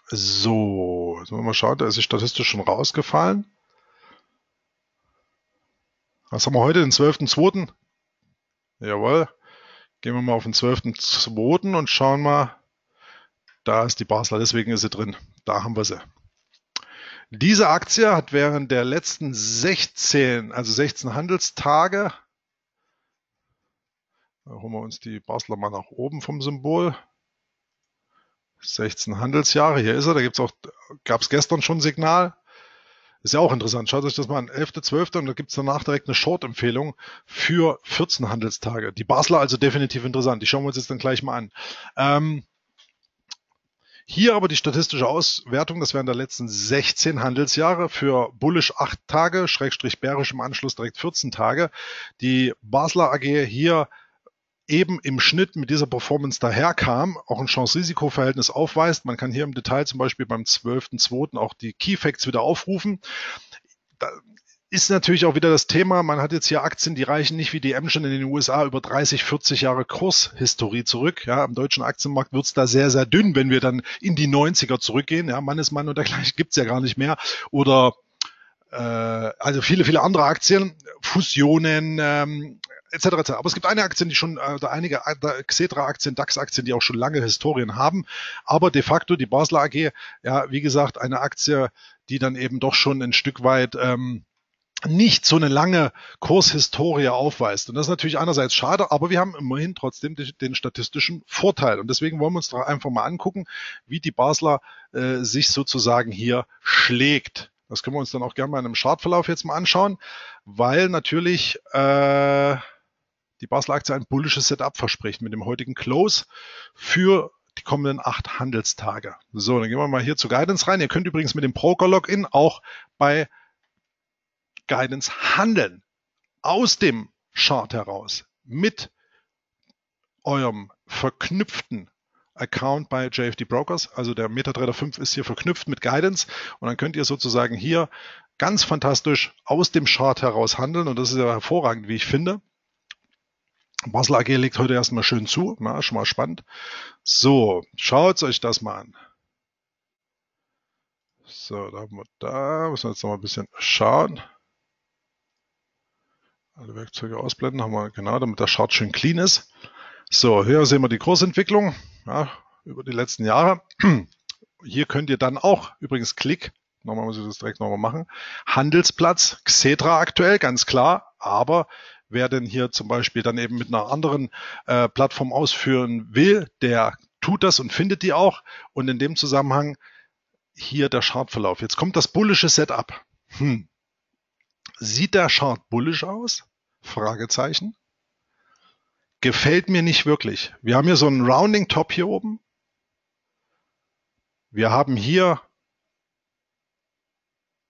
So, jetzt wollen wir mal schauen, da ist sie statistisch schon rausgefallen. Was haben wir heute, den 12.2.? Jawohl, Gehen wir mal auf den 12.02. und schauen mal, da ist die Basler, deswegen ist sie drin. Da haben wir sie. Diese Aktie hat während der letzten 16 Handelstage, da holen wir uns die Basler mal nach oben vom Symbol, 16 Handelsjahre, hier ist er, da gab es gestern schon ein Signal. Ist ja auch interessant, schaut euch das mal an, 11.12. und da gibt es danach direkt eine Short-Empfehlung für 14 Handelstage. Die Basler also definitiv interessant, die schauen wir uns jetzt dann gleich mal an. Hier aber die statistische Auswertung, das wären der letzten 16 Handelsjahre, für bullisch 8 Tage, Schrägstrich bärisch im Anschluss direkt 14 Tage. Die Basler AG hier eben im Schnitt mit dieser Performance daherkam, auch ein Chance-Risiko-Verhältnis aufweist. Man kann hier im Detail zum Beispiel beim 12.02. auch die Key Facts wieder aufrufen. Da ist natürlich auch wieder das Thema, man hat jetzt hier Aktien, die reichen nicht wie die Amgen in den USA über 30, 40 Jahre Kurshistorie zurück. Ja, am deutschen Aktienmarkt wird es da sehr, sehr dünn, wenn wir dann in die 90er zurückgehen. Ja, Mann ist Mann und dergleichen gibt es ja gar nicht mehr. Oder also viele, viele andere Aktien, Fusionen, etc. Aber es gibt eine Aktie, die schon, oder einige Xetra-Aktien, DAX-Aktien, die auch schon lange Historien haben. Aber de facto die Basler AG, ja, wie gesagt, eine Aktie, die dann eben doch schon ein Stück weit nicht so eine lange Kurshistorie aufweist. Und das ist natürlich einerseits schade, aber wir haben immerhin trotzdem den statistischen Vorteil. Und deswegen wollen wir uns da einfach mal angucken, wie die Basler sich sozusagen hier schlägt. Das können wir uns dann auch gerne mal in einem Chartverlauf jetzt mal anschauen, weil natürlich die Basler Aktie ein bullisches Setup verspricht mit dem heutigen Close für die kommenden 8 Handelstage. So, dann gehen wir mal hier zu Guidance rein. Ihr könnt übrigens mit dem Broker-Login auch bei Guidance handeln. Aus dem Chart heraus. Mit eurem verknüpften Account bei JFD Brokers. Also der MetaTrader 5 ist hier verknüpft mit Guidance. Und dann könnt ihr sozusagen hier ganz fantastisch aus dem Chart heraus handeln. Und das ist ja hervorragend, wie ich finde. Basler AG legt heute erstmal schön zu. Na, schon mal spannend. So, schaut euch das mal an. So, da haben wir da. Müssen wir jetzt noch mal ein bisschen schauen. Alle Werkzeuge ausblenden haben wir, genau, damit der Chart schön clean ist. So, hier sehen wir die Kursentwicklung, ja, über die letzten Jahre. Hier könnt ihr dann auch, übrigens Klick, nochmal muss ich das direkt nochmal machen, Handelsplatz, Xetra aktuell, ganz klar, aber wer denn hier zum Beispiel dann eben mit einer anderen Plattform ausführen will, der tut das und findet die auch. Und in dem Zusammenhang hier der Chartverlauf. Jetzt kommt das bullische Setup. Sieht der Chart bullisch aus? Fragezeichen. Gefällt mir nicht wirklich. Wir haben hier so einen Rounding Top hier oben. Wir haben hier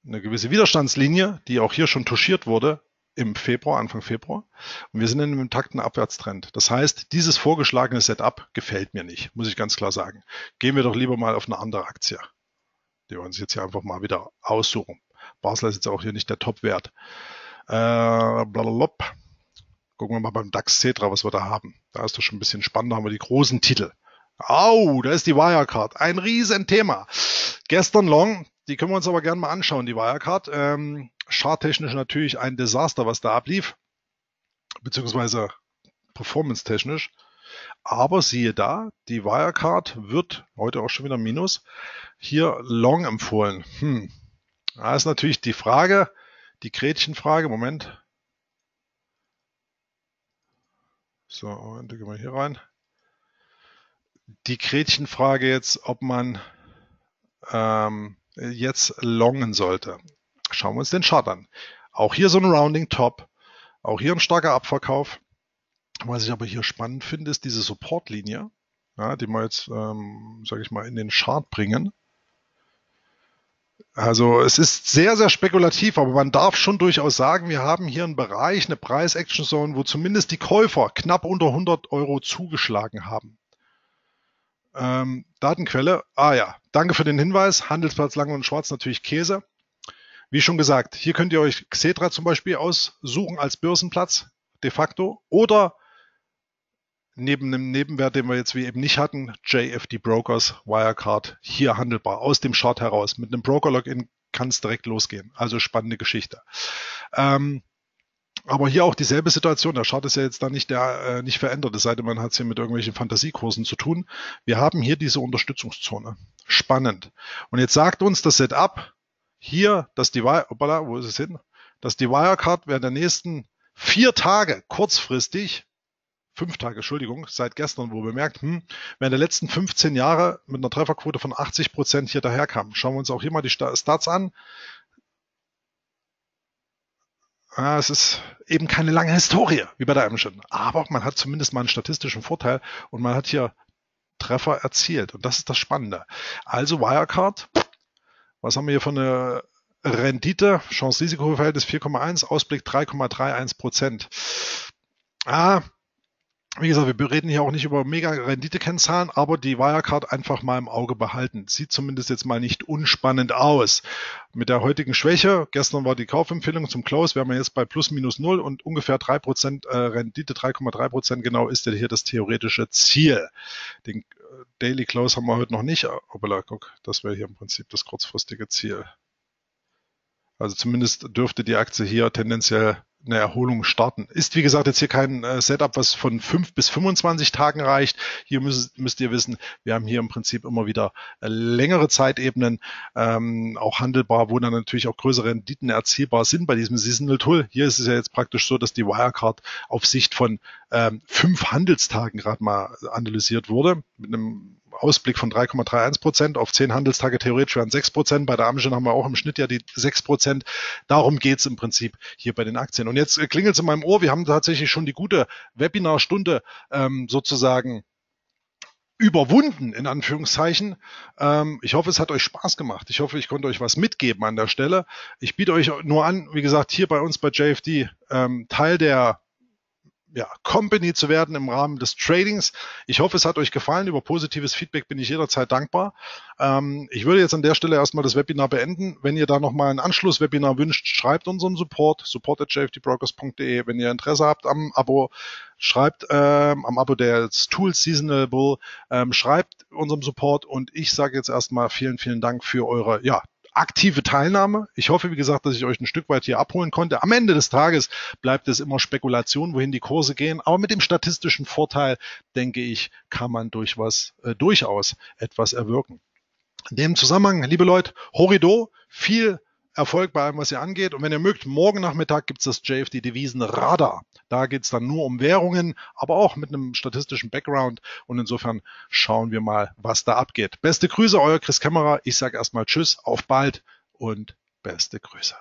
eine gewisse Widerstandslinie, die auch hier schon touchiert wurde im Februar, Anfang Februar. Und wir sind in einem intakten Abwärtstrend. Das heißt, dieses vorgeschlagene Setup gefällt mir nicht, muss ich ganz klar sagen. Gehen wir doch lieber mal auf eine andere Aktie, die wir uns jetzt hier einfach mal wieder aussuchen. Basler ist jetzt auch hier nicht der Top-Wert. Blablabla. Gucken wir mal beim DAX Xetra, was wir da haben. Da ist das schon ein bisschen spannender, haben wir die großen Titel. Au, da ist die Wirecard. Ein Riesenthema. Gestern long, die können wir uns aber gerne mal anschauen, die Wirecard. Charttechnisch natürlich ein Desaster, was da ablief. Beziehungsweise performance-technisch. Aber siehe da, die Wirecard wird heute auch schon wieder Minus. Hier long empfohlen. Da ist natürlich die Frage, die Gretchenfrage. Moment. So, Moment, gehen wir hier rein. Die Gretchenfrage jetzt, ob man jetzt longen sollte. Schauen wir uns den Chart an. Auch hier so ein Rounding Top. Auch hier ein starker Abverkauf. Was ich aber hier spannend finde, ist diese Supportlinie, ja, die wir jetzt, sage ich mal, in den Chart bringen. Also es ist sehr, sehr spekulativ, aber man darf schon durchaus sagen, wir haben hier einen Bereich, eine Preis-Action-Zone, wo zumindest die Käufer knapp unter 100 Euro zugeschlagen haben. Datenquelle, ja, danke für den Hinweis, Handelsplatz Lang und Schwarz, natürlich Käse. Wie schon gesagt, hier könnt ihr euch Xetra zum Beispiel aussuchen als Börsenplatz, de facto, oder neben dem Nebenwert, den wir jetzt wie eben nicht hatten, JFD Brokers, Wirecard, hier handelbar, aus dem Chart heraus. Mit einem Broker-Login kann es direkt losgehen. Also spannende Geschichte. Aber hier auch dieselbe Situation. Der Chart ist ja jetzt da nicht verändert, es sei denn, man hat es hier mit irgendwelchen Fantasiekursen zu tun. Wir haben hier diese Unterstützungszone. Spannend. Und jetzt sagt uns das Setup hier, dass die Wirecard während der nächsten 4 Tage kurzfristig, 5 Tage, Entschuldigung, seit gestern, wo wir merkt, während der letzten 15 Jahre mit einer Trefferquote von 80% hier daherkam. Schauen wir uns auch hier mal die Stats an. Ja, es ist eben keine lange Historie, wie bei der Amgen. Aber man hat zumindest mal einen statistischen Vorteil und man hat hier Treffer erzielt. Und das ist das Spannende. Also Wirecard, was haben wir hier für eine Rendite? Chance-Risiko-Verhältnis 4,1, Ausblick 3,31%. Wie gesagt, wir reden hier auch nicht über mega Renditekennzahlen, aber die Wirecard einfach mal im Auge behalten. Sieht zumindest jetzt mal nicht unspannend aus. Mit der heutigen Schwäche, gestern war die Kaufempfehlung zum Close, wir haben jetzt bei plus minus 0 und ungefähr 3% Rendite, 3,3% genau ist ja hier das theoretische Ziel. Den Daily Close haben wir heute noch nicht. Hoppala, guck, das wäre hier im Prinzip das kurzfristige Ziel. Also zumindest dürfte die Aktie hier tendenziell eine Erholung starten. Ist wie gesagt jetzt hier kein Setup, was von 5 bis 25 Tagen reicht. Hier müsst ihr wissen, wir haben hier im Prinzip immer wieder längere Zeitebenen, auch handelbar, wo dann natürlich auch größere Renditen erzielbar sind bei diesem Seasonal Bull. Hier ist es ja jetzt praktisch so, dass die Wirecard auf Sicht von 5 Handelstagen gerade mal analysiert wurde, mit einem Ausblick von 3,31%, auf 10 Handelstage theoretisch wären 6%, bei der Amgen haben wir auch im Schnitt ja die 6%, darum geht es im Prinzip hier bei den Aktien. Und jetzt klingelt es in meinem Ohr, wir haben tatsächlich schon die gute Webinarstunde sozusagen überwunden, in Anführungszeichen. Ich hoffe, es hat euch Spaß gemacht. Ich hoffe, ich konnte euch was mitgeben an der Stelle. Ich biete euch nur an, wie gesagt, hier bei uns bei JFD Teil der Company zu werden im Rahmen des Tradings. Ich hoffe, es hat euch gefallen. Über positives Feedback bin ich jederzeit dankbar. Ich würde jetzt an der Stelle erstmal das Webinar beenden. Wenn ihr da nochmal ein Anschlusswebinar wünscht, schreibt unseren support@jfdbrokers.de. Wenn ihr Interesse habt am Abo, schreibt am Abo des Tools Seasonal Bull, schreibt unserem Support. Und ich sage jetzt erstmal vielen, vielen Dank für eure, aktive Teilnahme. Ich hoffe, wie gesagt, dass ich euch ein Stück weit hier abholen konnte. Am Ende des Tages bleibt es immer Spekulation, wohin die Kurse gehen. Aber mit dem statistischen Vorteil, denke ich, kann man durchaus etwas erwirken. In dem Zusammenhang, liebe Leute, Horrido, viel Erfolg bei allem, was ihr angeht. Und wenn ihr mögt, morgen Nachmittag gibt es das JFD Devisen Radar. Da geht es dann nur um Währungen, aber auch mit einem statistischen Background. Und insofern schauen wir mal, was da abgeht. Beste Grüße, euer Chris Kämmerer. Ich sage erstmal Tschüss, auf bald und beste Grüße.